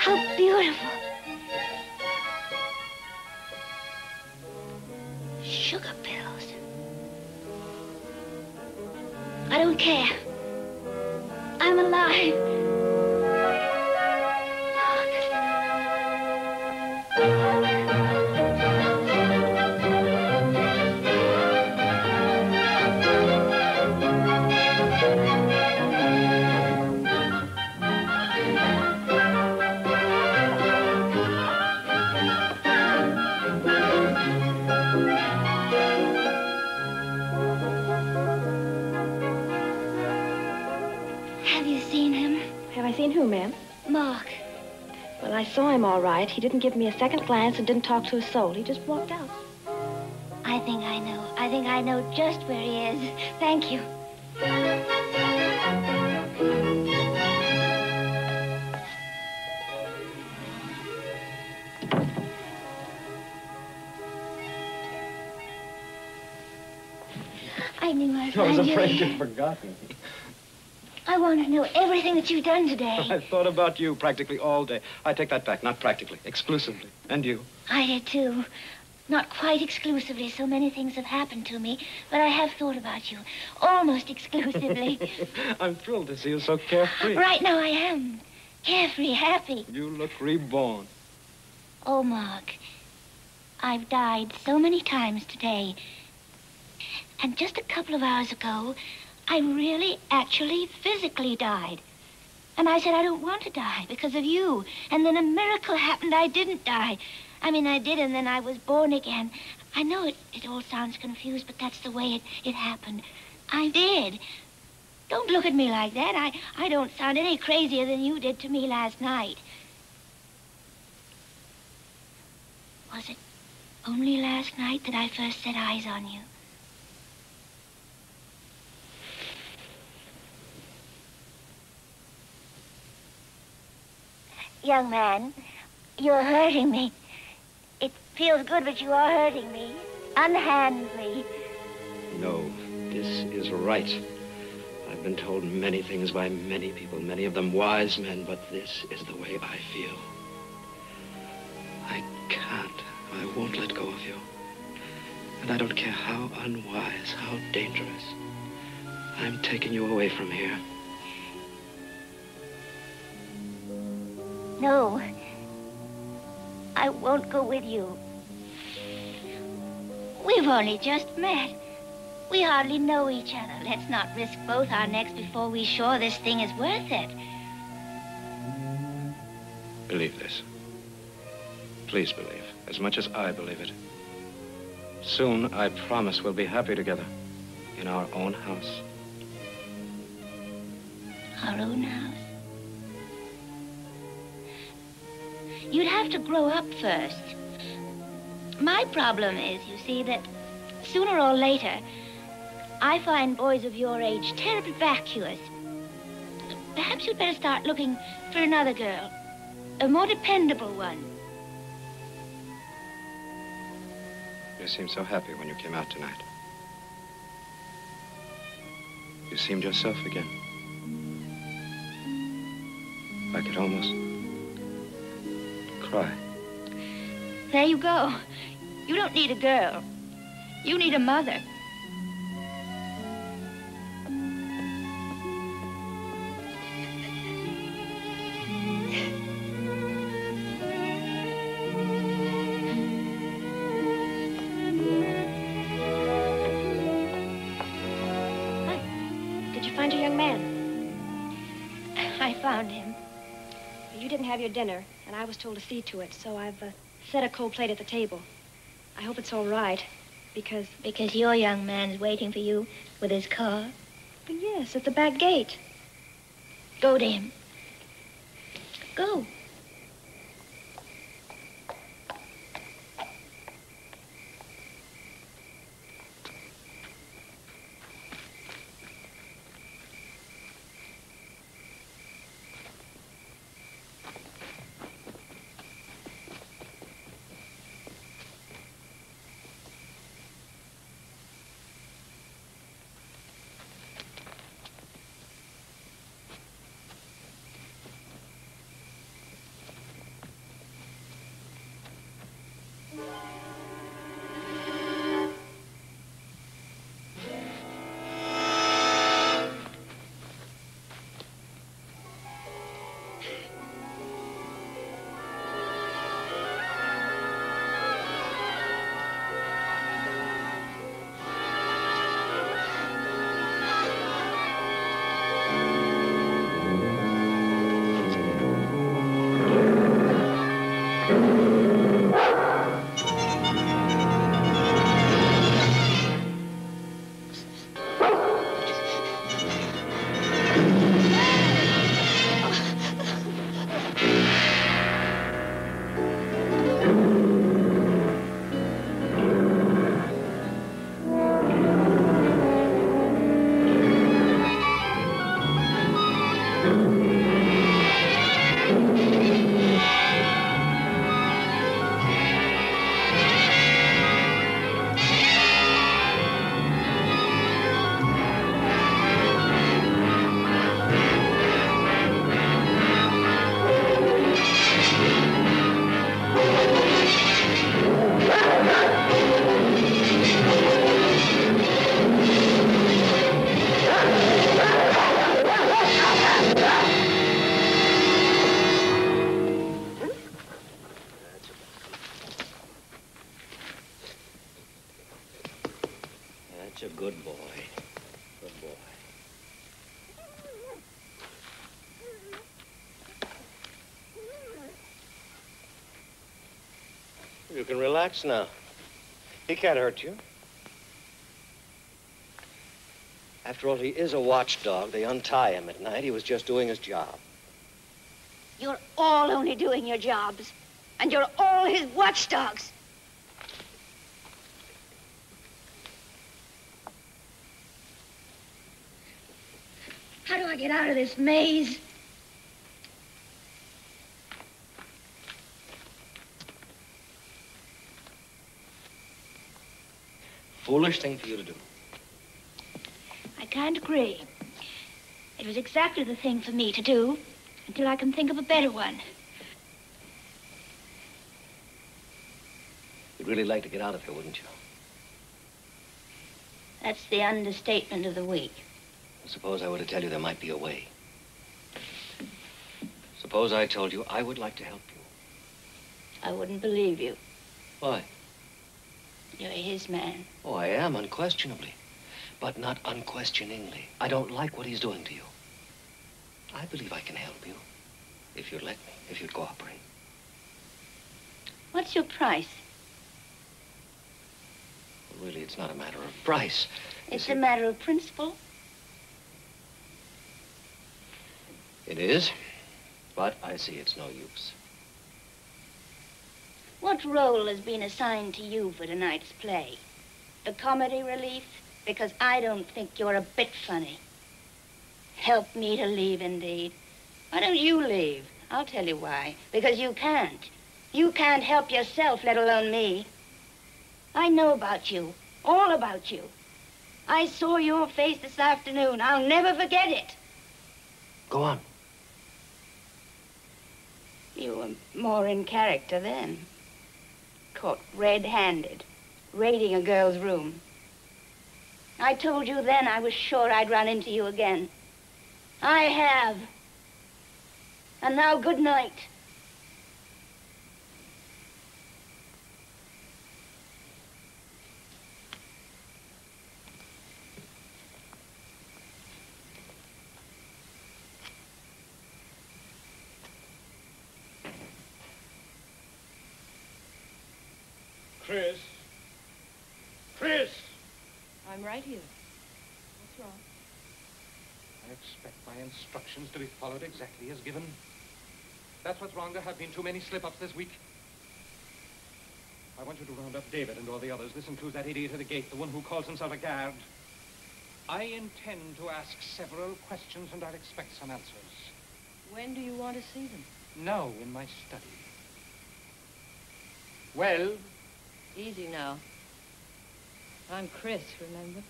How beautiful. Sugar pills. I don't care. I'm alive. Who, ma'am? Mark. Well, I saw him all right. He didn't give me a second glance and didn't talk to a soul. He just walked out. I think I know. I think I know just where he is. Thank you. I knew I'd find you. I was afraid you'd forgotten. I want to know everything that you've done today. I've thought about you practically all day. I take that back, not practically, exclusively. And you? I did, too. Not quite exclusively. So many things have happened to me, but I have thought about you. Almost exclusively. I'm thrilled to see you so carefree. Right now I am. Carefree, happy. You look reborn. Oh, Mark, I've died so many times today. And just a couple of hours ago, I really, actually, physically died. And I said, I don't want to die because of you. And then a miracle happened. I didn't die. I mean, I did, and then I was born again. I know it all sounds confused, but that's the way it happened. I did. Don't look at me like that. I don't sound any crazier than you did to me last night. Was it only last night that I first set eyes on you? Young man, you're hurting me. It feels good, but you are hurting me. Unhand me. No, this is right. I've been told many things by many people, many of them wise men, but this is the way I feel. I can't, I won't let go of you. And I don't care how unwise, how dangerous. I'm taking you away from here. No, I won't go with you. We've only just met. We hardly know each other. Let's not risk both our necks before we're sure this thing is worth it. Believe this. Please believe, as much as I believe it. Soon, I promise, we'll be happy together in our own house. Our own house? You'd have to grow up first. My problem is, you see, that sooner or later, I find boys of your age terribly vacuous. Perhaps you'd better start looking for another girl, a more dependable one. You seemed so happy when you came out tonight. You seemed yourself again. I could almost... Cry. There you go. You don't need a girl. You need a mother. Did you find your young man? I found him. You didn't have your dinner. And I was told to see to it, so I've set a cold plate at the table. I hope it's all right, because... Because your young man's waiting for you with his car? But yes, at the back gate. Go to him. Go. Good boy. Good boy. You can relax now. He can't hurt you. After all, he is a watchdog. They untie him at night. He was just doing his job. You're all only doing your jobs. And you're all his watchdogs. How do I get out of this maze? Foolish thing for you to do. I can't agree. It was exactly the thing for me to do until I can think of a better one. You'd really like to get out of here, wouldn't you? That's the understatement of the week. Suppose I were to tell you there might be a way. Suppose I told you I would like to help you. I wouldn't believe you. Why? You're his man. Oh, I am, unquestionably. But not unquestioningly. I don't like what he's doing to you. I believe I can help you. If you'd let me, if you'd cooperate. What's your price? Well, really, it's not a matter of price. It's a matter of principle. It is, but I see it's no use. What role has been assigned to you for tonight's play? The comedy relief? Because I don't think you're a bit funny. Help me to leave, indeed. Why don't you leave? I'll tell you why. Because you can't. You can't help yourself, let alone me. I know about you, all about you. I saw your face this afternoon. I'll never forget it. Go on. You were more in character then. Caught red-handed, raiding a girl's room. I told you then I was sure I'd run into you again. I have. And now, good night. Chris. Chris! I'm right here. What's wrong? I expect my instructions to be followed exactly as given. That's what's wrong. There have been too many slip-ups this week. I want you to round up David and all the others. This includes that idiot at the gate, the one who calls himself a guard. I intend to ask several questions, and I'll expect some answers. When do you want to see them? Now, in my study. Well... Easy now. I'm Chris, remember?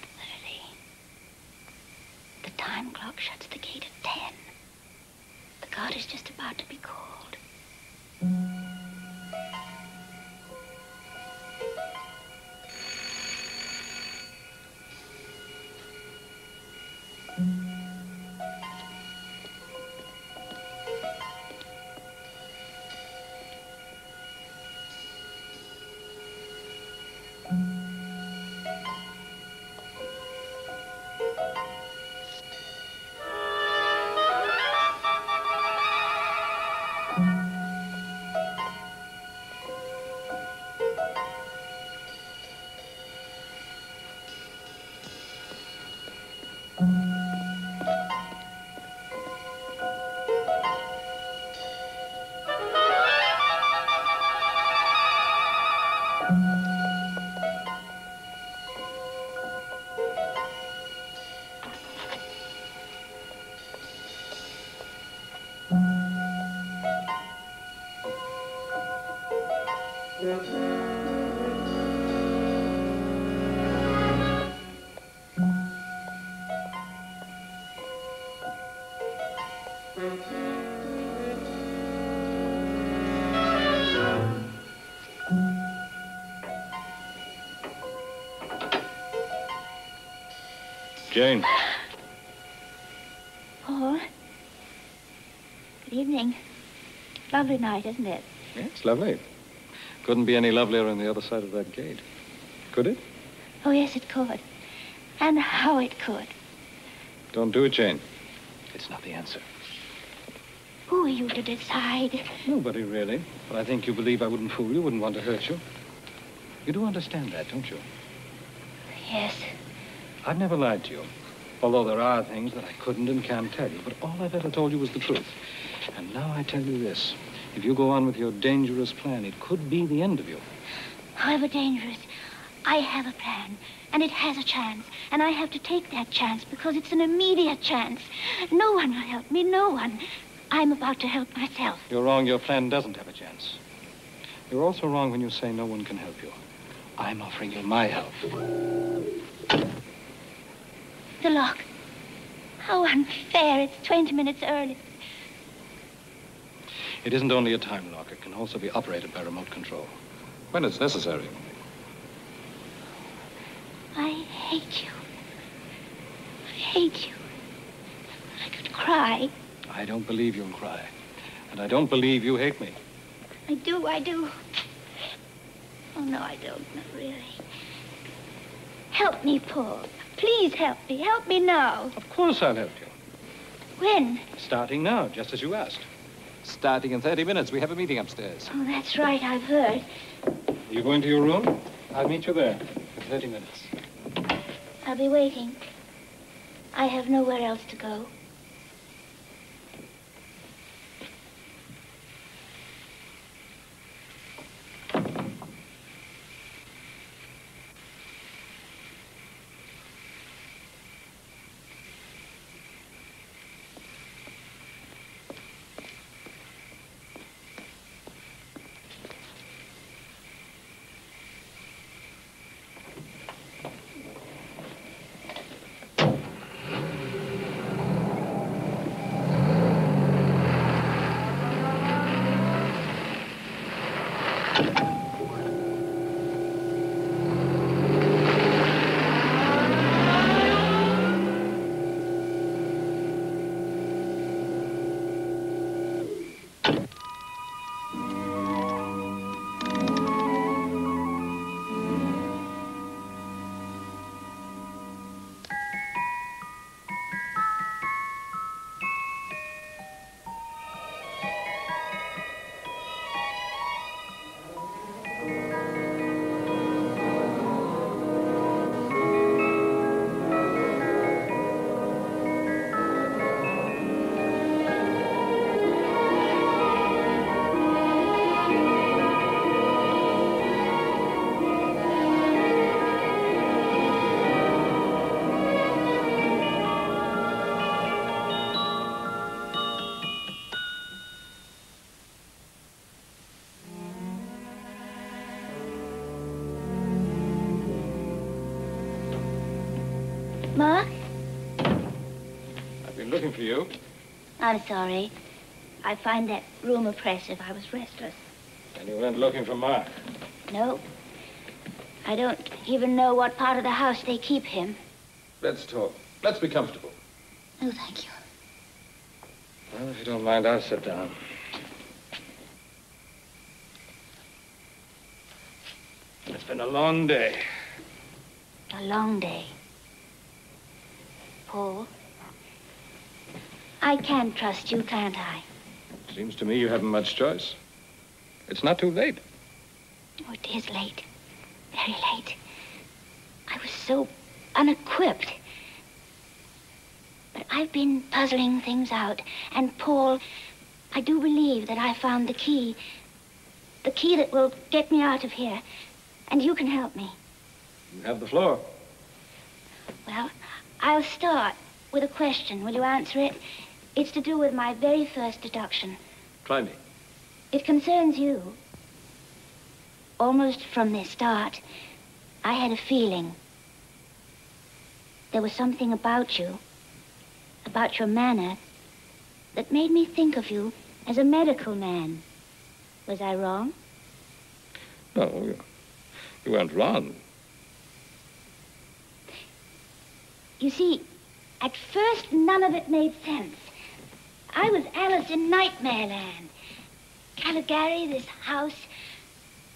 9:30. The time clock shuts the gate at 10. The guard is just about to be called. Jane. Paul. Good evening. Lovely night, isn't it? Yeah, it's lovely. Couldn't be any lovelier on the other side of that gate. Could it? Oh, yes, it could. and how it could. Don't do it, Jane. It's not the answer. Who are you to decide? Nobody, really. But I think you believe I wouldn't fool you, wouldn't want to hurt you. You do understand that, don't you? Yes. I've never lied to you, although there are things that I couldn't and can't tell you. But all I've ever told you was the truth. And now I tell you this. If you go on with your dangerous plan, it could be the end of you. However dangerous, I have a plan, and it has a chance, and I have to take that chance because it's an immediate chance. No one will help me, no one. I'm about to help myself. You're wrong. Your plan doesn't have a chance. You're also wrong when you say no one can help you. I'm offering you my help. The lock. How unfair. It's 20 minutes early. It isn't only a time lock. It can also be operated by remote control. When it's necessary. I hate you. I hate you. I could cry. I don't believe you'll cry. And I don't believe you hate me. I do, I do. Oh, no, I don't. Not really. Help me, Paul. Please help me. Help me now. Of course I'll help you. When? Starting now, just as you asked. Starting in 30 minutes. We have a meeting upstairs. Oh, that's right. I've heard. Are you going to your room? I'll meet you there in 30 minutes. I'll be waiting. I have nowhere else to go. Looking for you. I'm sorry. I find that room oppressive. I was restless. And you weren't looking for Mark? No. I don't even know what part of the house they keep him. Let's talk. Let's be comfortable. No, thank you. Well, if you don't mind, I'll sit down. It's been a long day. A long day. Paul? I can trust you, can't I? Seems to me you haven't much choice. It's not too late. Oh, it is late. Very late. I was so unequipped. But I've been puzzling things out. And, Paul, I do believe that I found the key. The key that will get me out of here. And you can help me. You have the floor. Well, I'll start with a question. Will you answer it? It's to do with my very first deduction. Try me. It concerns you. Almost from the start, I had a feeling. There was something about you, about your manner, that made me think of you as a medical man. Was I wrong? No, you weren't wrong. You see, at first, none of it made sense. I was Alice in Nightmare Land. Caligari, this house,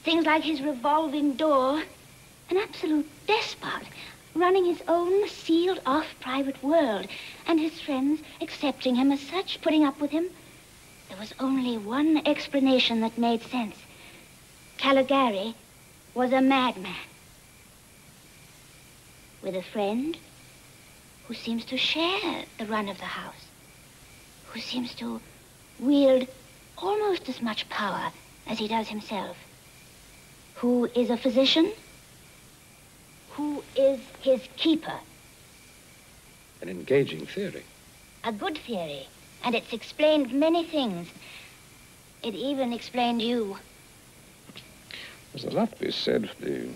things like his revolving door. An absolute despot. running his own sealed-off private world, and his friends accepting him as such, putting up with him. There was only one explanation that made sense. Caligari was a madman with a friend who seems to share the run of the house, who seems to wield almost as much power as he does himself, who is a physician, who is his keeper. An engaging theory. A good theory, and it's explained many things. It even explained you. There's a lot to be said for the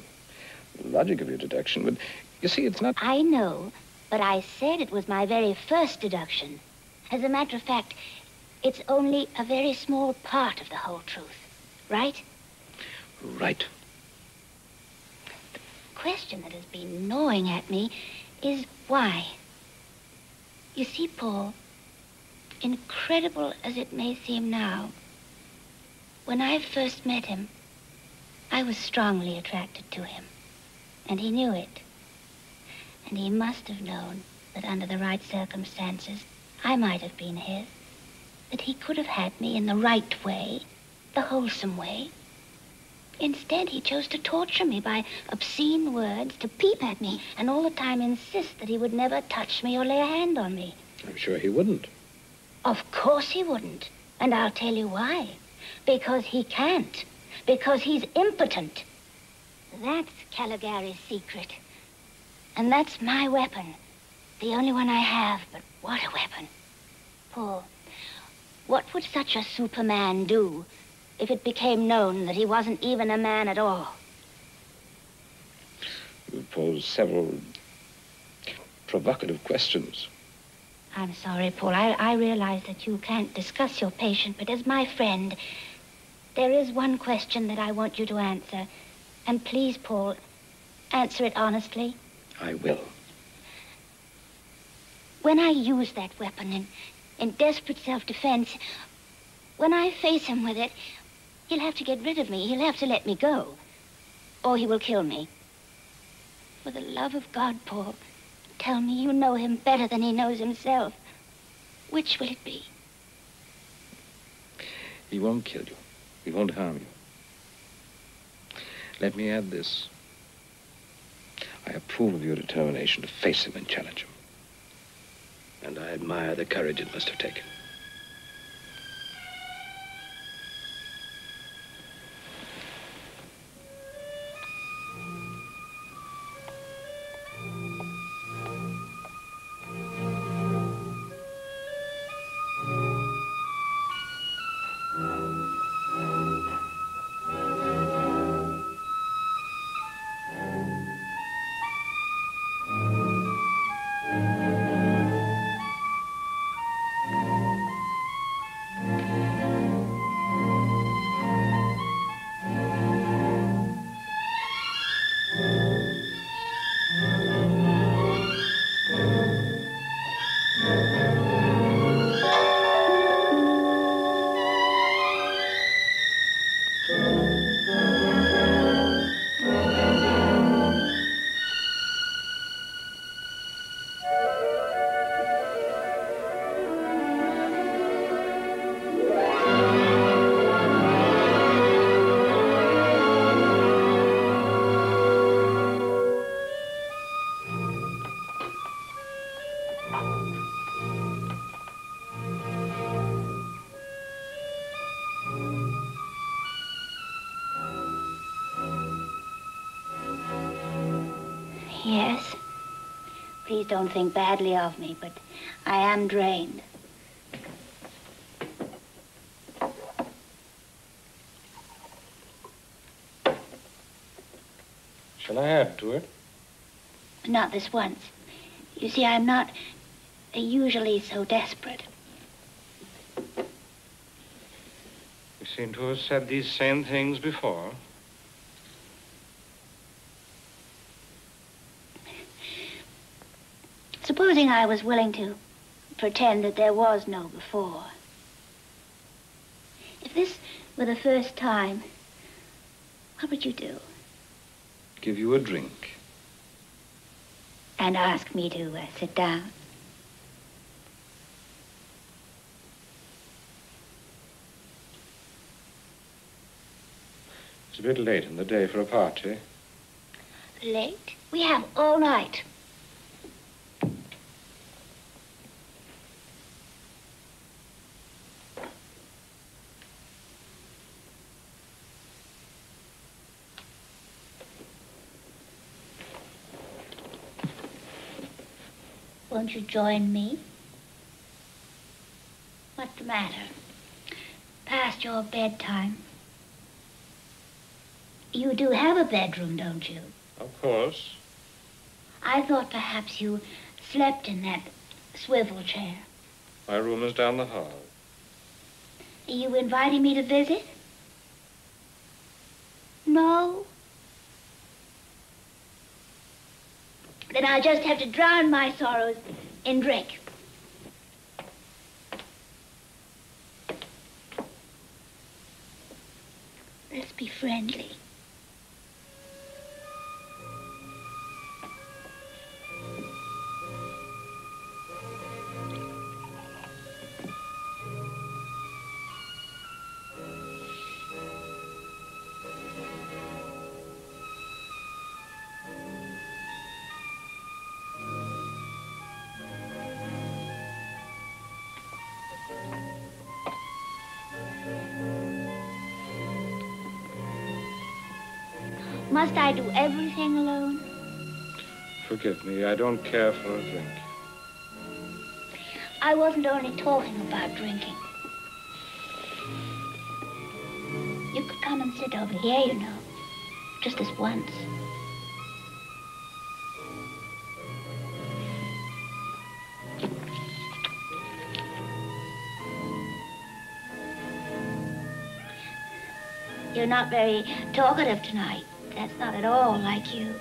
logic of your deduction, but you see, it's not... I know, but I said it was my very first deduction. As a matter of fact, it's only a very small part of the whole truth, right? Right. The question that has been gnawing at me is why. You see, Paul, incredible as it may seem now, when I first met him, I was strongly attracted to him, and he knew it. And he must have known that under the right circumstances, I might have been his, that he could have had me in the right way, the wholesome way. Instead, he chose to torture me by obscene words, to peep at me, and all the time insist that he would never touch me or lay a hand on me. I'm sure he wouldn't. Of course he wouldn't, and I'll tell you why. Because he can't. Because he's impotent. That's Caligari's secret. And that's my weapon. The only one I have, but what a weapon. Paul, what would such a superman do if it became known that he wasn't even a man at all? You've posed several provocative questions. I'm sorry, Paul. I realize that you can't discuss your patient, but as my friend, there is one question that I want you to answer. And please, Paul, answer it honestly. I will. When I use that weapon in desperate self-defense, when I face him with it, he'll have to get rid of me. He'll have to let me go, or he will kill me. For the love of God, Paul, tell me you know him better than he knows himself. Which will it be? He won't kill you. He won't harm you. Let me add this. I approve of your determination to face him and challenge him. And I admire the courage it must have taken. Yes. Please don't think badly of me, but I am drained. Shall I add to it? Not this once. You see, I'm not usually so desperate. You seem to have said these same things before. Supposing I was willing to pretend that there was no before. If this were the first time, what would you do? Give you a drink. and asked me to sit down. It's a bit late in the day for a party. Late? We have all night. Won't you join me? What's the matter? Past your bedtime. You do have a bedroom, don't you? Of course. I thought perhaps you slept in that swivel chair. My room is down the hall. Are you inviting me to visit? No? Then I'll just have to drown my sorrows in drink. Let's be friendly. Must I do everything alone? Forgive me, I don't care for a drink. I wasn't only talking about drinking. You could come and sit over here, you know, just this once. You're not very talkative tonight. That's not at all like you.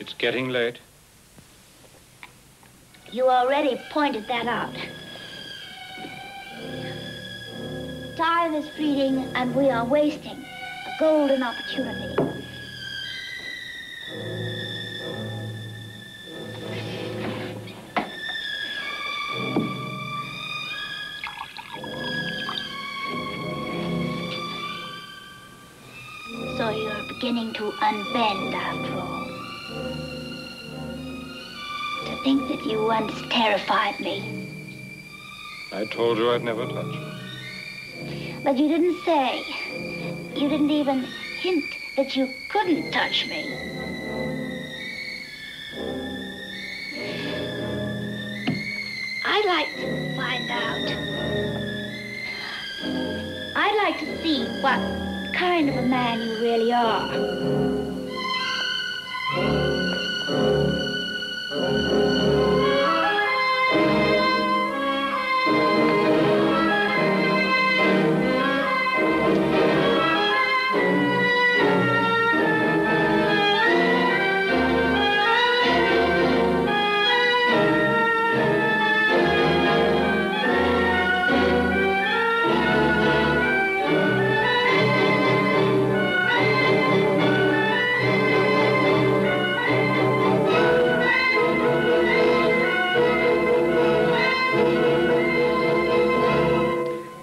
It's getting late. You already pointed that out. Time is fleeting and we are wasting a golden opportunity. Beginning to unbend after all. To think that you once terrified me. I told you I'd never touch you. But you didn't say, you didn't even hint that you couldn't touch me. I'd like to find out. I'd like to see what kind of a man you really are.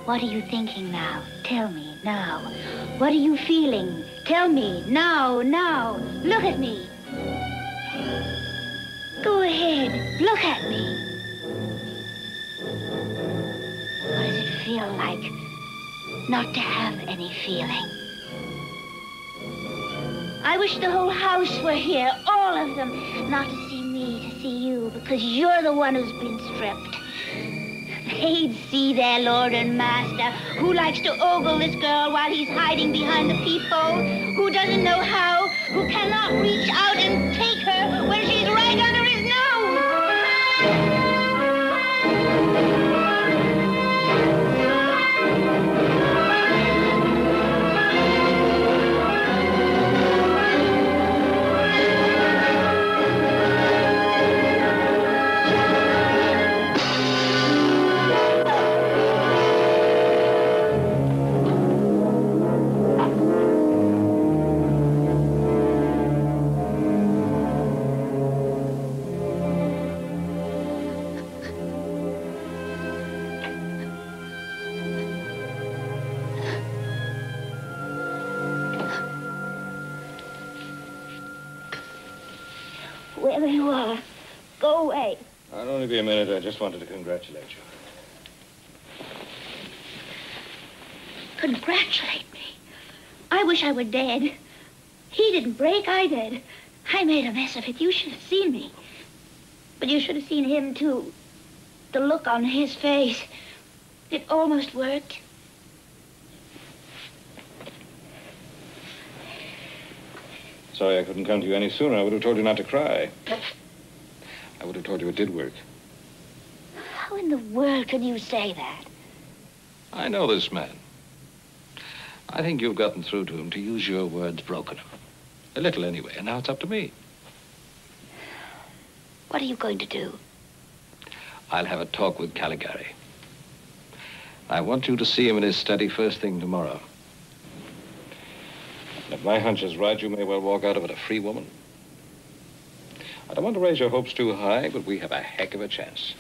What are you thinking now? Tell me, now. What are you feeling? Tell me, now, now. Look at me. Go ahead, look at me. What does it feel like not to have any feeling? I wish the whole house were here, all of them, not to see me, to see you, because you're the one who's been stripped. They'd see their lord and master, who likes to ogle this girl while he's hiding behind the peephole, who doesn't know how, who cannot reach out and take her when she's right under his whoever you are, go away. I'll only be a minute. I just wanted to congratulate you. Congratulate me? I wish I were dead. He didn't break, I did. I made a mess of it. You should have seen me. But you should have seen him, too. The look on his face. It almost worked. Sorry I couldn't come to you any sooner. I would have told you not to cry. I would have told you it did work. How in the world could you say that? I know this man. I think you've gotten through to him, to use your words, broken him. A little, anyway, and now it's up to me. What are you going to do? I'll have a talk with Caligari. I want you to see him in his study first thing tomorrow. And if my hunch is right, you may well walk out of it a free woman. I don't want to raise your hopes too high, but we have a heck of a chance.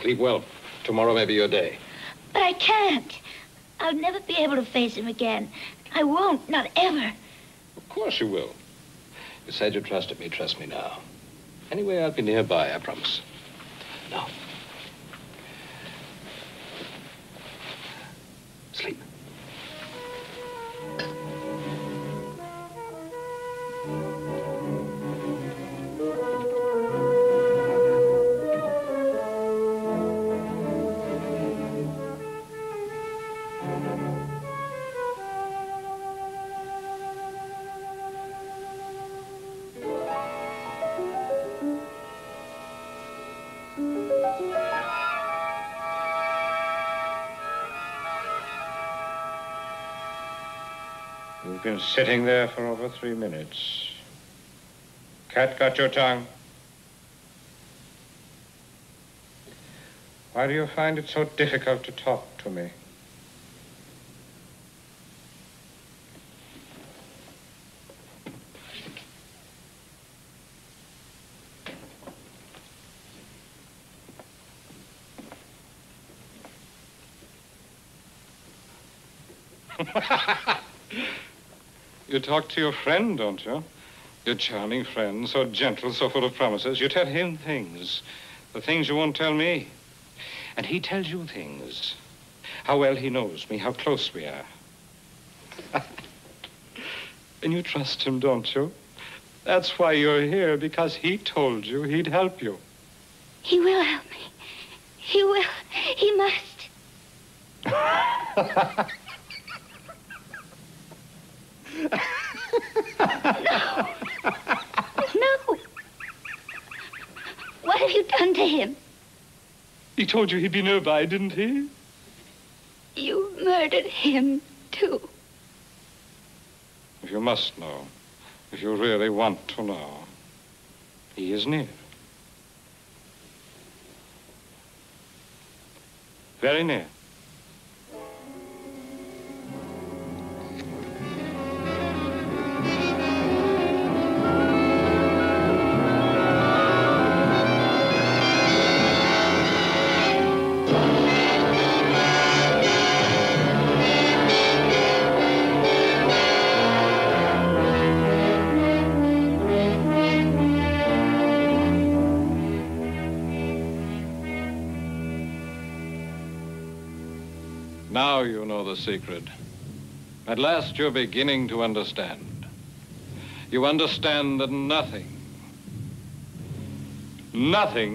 Sleep well. Tomorrow may be your day. But I can't. I'll never be able to face him again. I won't, not ever. Of course you will. You said you trusted me. Trust me now. Anyway, I'll be nearby, I promise. Now. Sleep. You've been sitting there for over 3 minutes. Cat got your tongue. Why do you find it so difficult to talk to me? You talk to your friend, don't you? Your charming friend, so gentle, so full of promises. You tell him things, the things you won't tell me. And he tells you things. How well he knows me, how close we are. And you trust him, don't you? That's why you're here, because he told you he'd help you. He will help me. He will. He must. No. No. What have you done to him? He told you he'd be nearby, didn't he? You murdered him, too. If you must know, if you really want to know, he is near. Very near. Now you know the secret. At last you're beginning to understand. You understand that nothing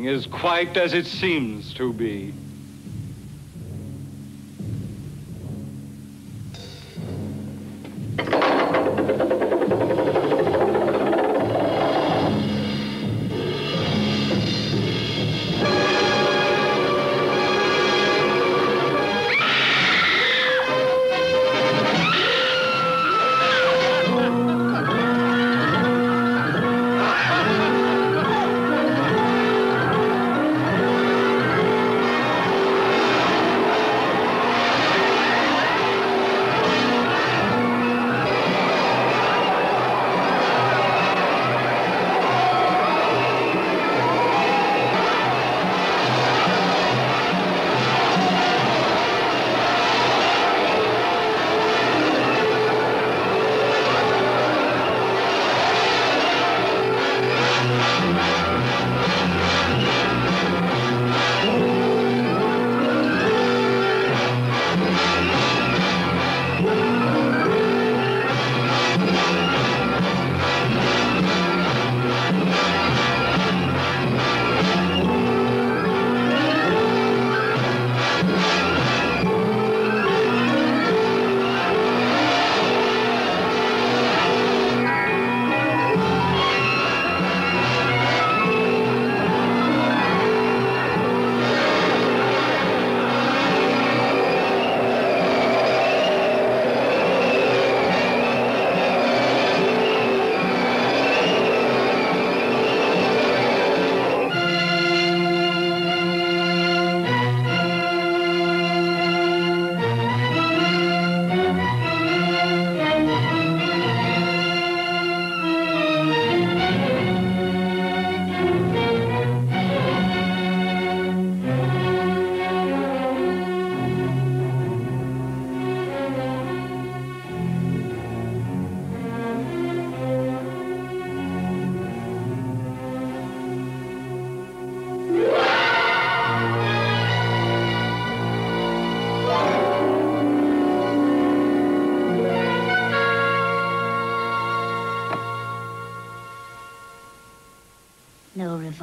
is quite as it seems to be.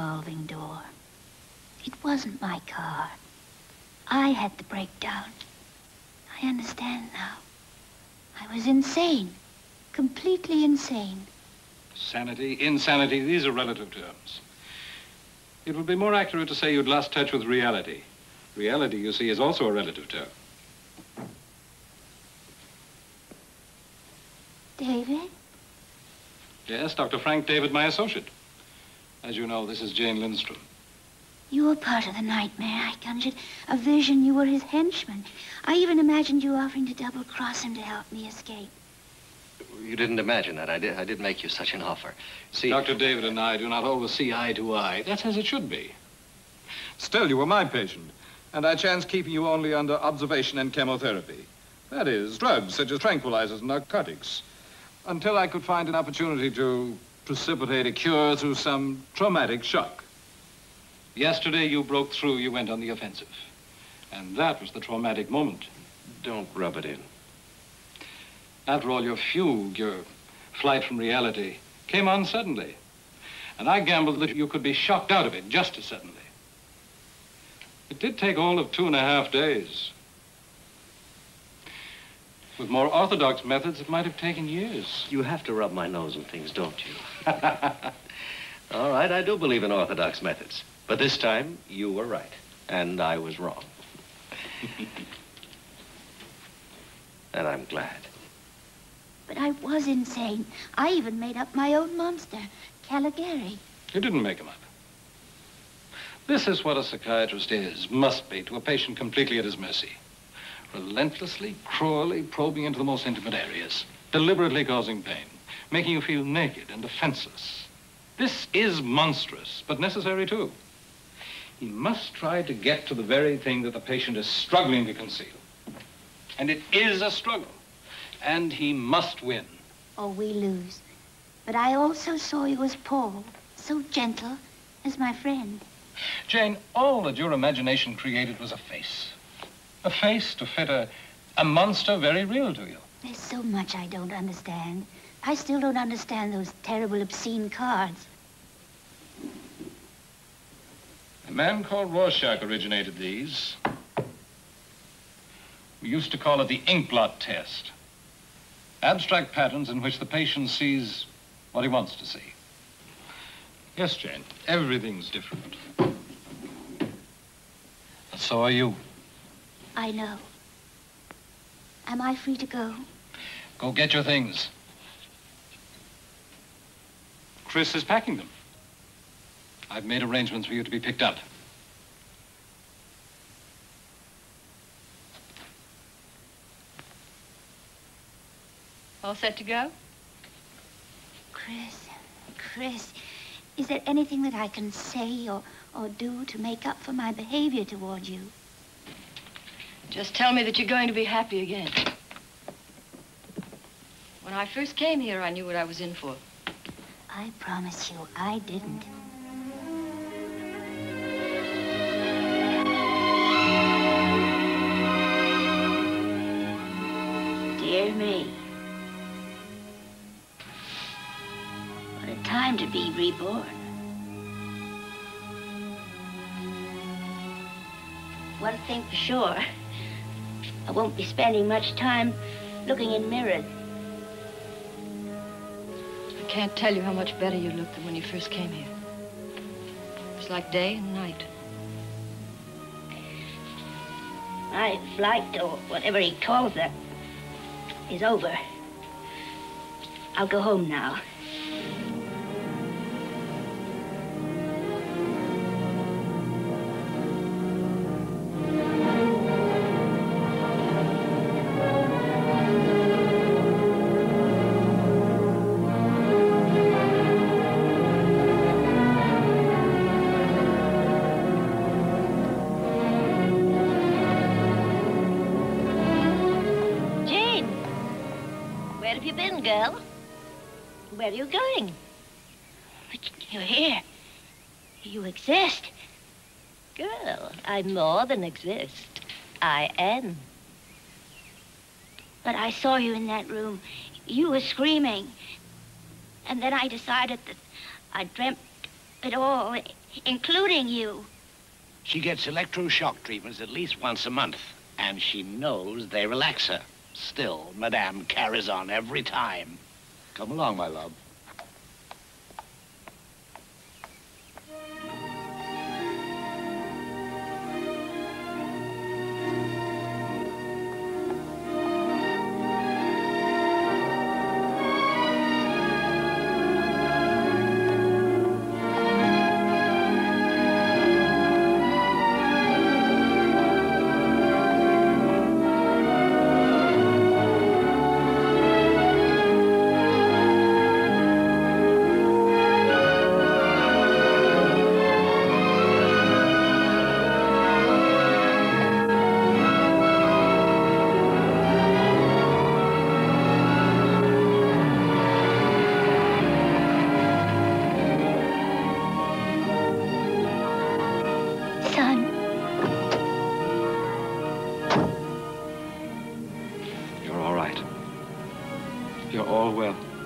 revolving door. It wasn't my car. I had the breakdown. I understand now. I was insane. Completely insane. Sanity, insanity, these are relative terms. It would be more accurate to say you'd lost touch with reality. Reality, you see, is also a relative term. David? Yes, Dr. Frank David, my associate. As you know, this is Jane Lindstrom. You were part of the nightmare I conjured. A vision, you were his henchman. I even imagined you offering to double-cross him to help me escape. You didn't imagine that. I did make you such an offer. See, Dr. David and I do not always see eye to eye. That's as it should be. Still, you were my patient, and I chanced keeping you only under observation and chemotherapy. That is, drugs such as tranquilizers and narcotics, until I could find an opportunity to precipitate a cure through some traumatic shock. Yesterday, you broke through. You went on the offensive. And that was the traumatic moment. Don't rub it in. After all, your fugue, your flight from reality, came on suddenly. And I gambled that you could be shocked out of it just as suddenly. It did take all of 2.5 days. With more orthodox methods, it might have taken years. You have to rub my nose in things, don't you? All right, I do believe in orthodox methods. But this time, you were right, and I was wrong. And I'm glad. But I was insane. I even made up my own monster, Caligari. You didn't make him up. This is what a psychiatrist is, must be, to a patient completely at his mercy. Relentlessly, cruelly probing into the most intimate areas, deliberately causing pain, making you feel naked and defenseless. This is monstrous, but necessary too. He must try to get to the very thing that the patient is struggling to conceal. And it is a struggle. And he must win. Or we lose. But I also saw you as Paul, so gentle, as my friend. Jane, all that your imagination created was a face. A face to fit a monster very real to you. There's so much I don't understand. I still don't understand those terrible, obscene cards. A man called Rorschach originated these. We used to call it the inkblot test. Abstract patterns in which the patient sees what he wants to see. Yes, Jane, everything's different. And so are you. I know. Am I free to go? Go get your things. Chris is packing them. I've made arrangements for you to be picked up. All set to go? Chris, is there anything that I can say or do to make up for my behavior toward you? Just tell me that you're going to be happy again. When I first came here, I knew what I was in for. I promise you, I didn't. Dear me. Time to be reborn. One thing for sure, I won't be spending much time looking in mirrors. I can't tell you how much better you look than when you first came here. It's like day and night. My flight, or whatever he calls it, is over. I'll go home now. Where are you going? But you're here. You exist. Girl, I more than exist. I am. But I saw you in that room. You were screaming. And then I decided that I dreamt it all including you. She gets electroshock treatments at least once a month, and she knows they relax her. Still, Madame carries on every time. Come along, my love.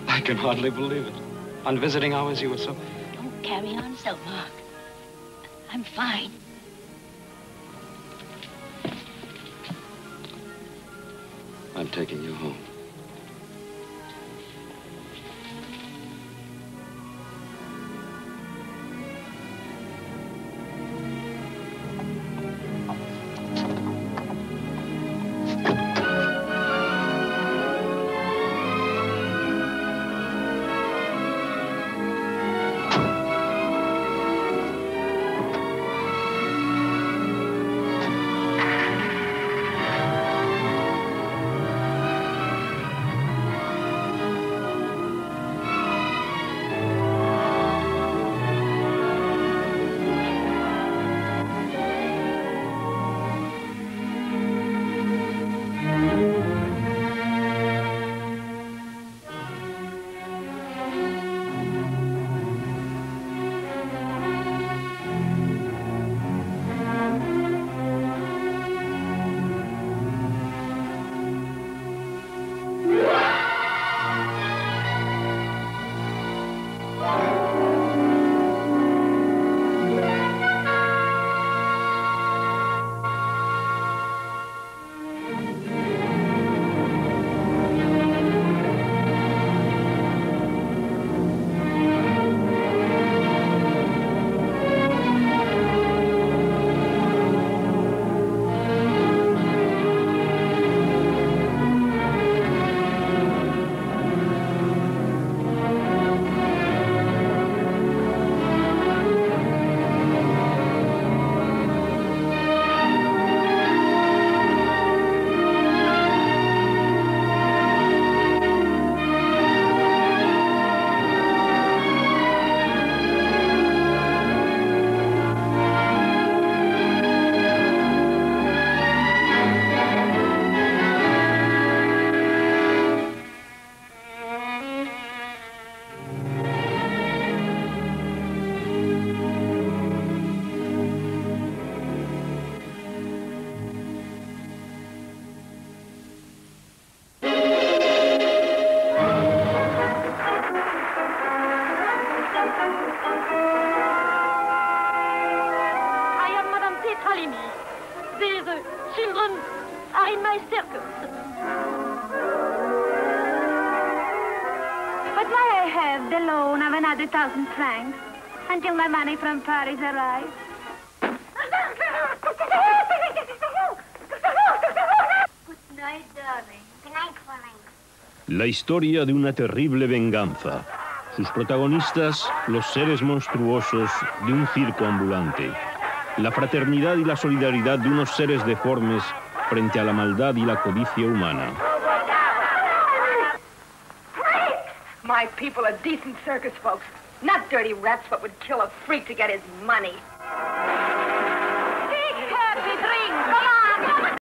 I can hardly believe it. On visiting hours, you were so... Don't carry on so, Mark. I'm fine. I'm taking you home. Francs until my money from Paris arrives. Good night, darling. Good night, Frank. La historia de una terrible venganza. Sus protagonistas, los seres monstruosos de un circo ambulante. La fraternidad y la solidaridad de unos seres deformes frente a la maldad y la codicia humana. My people are decent circus folks. Not dirty rats, but would kill a freak to get his money.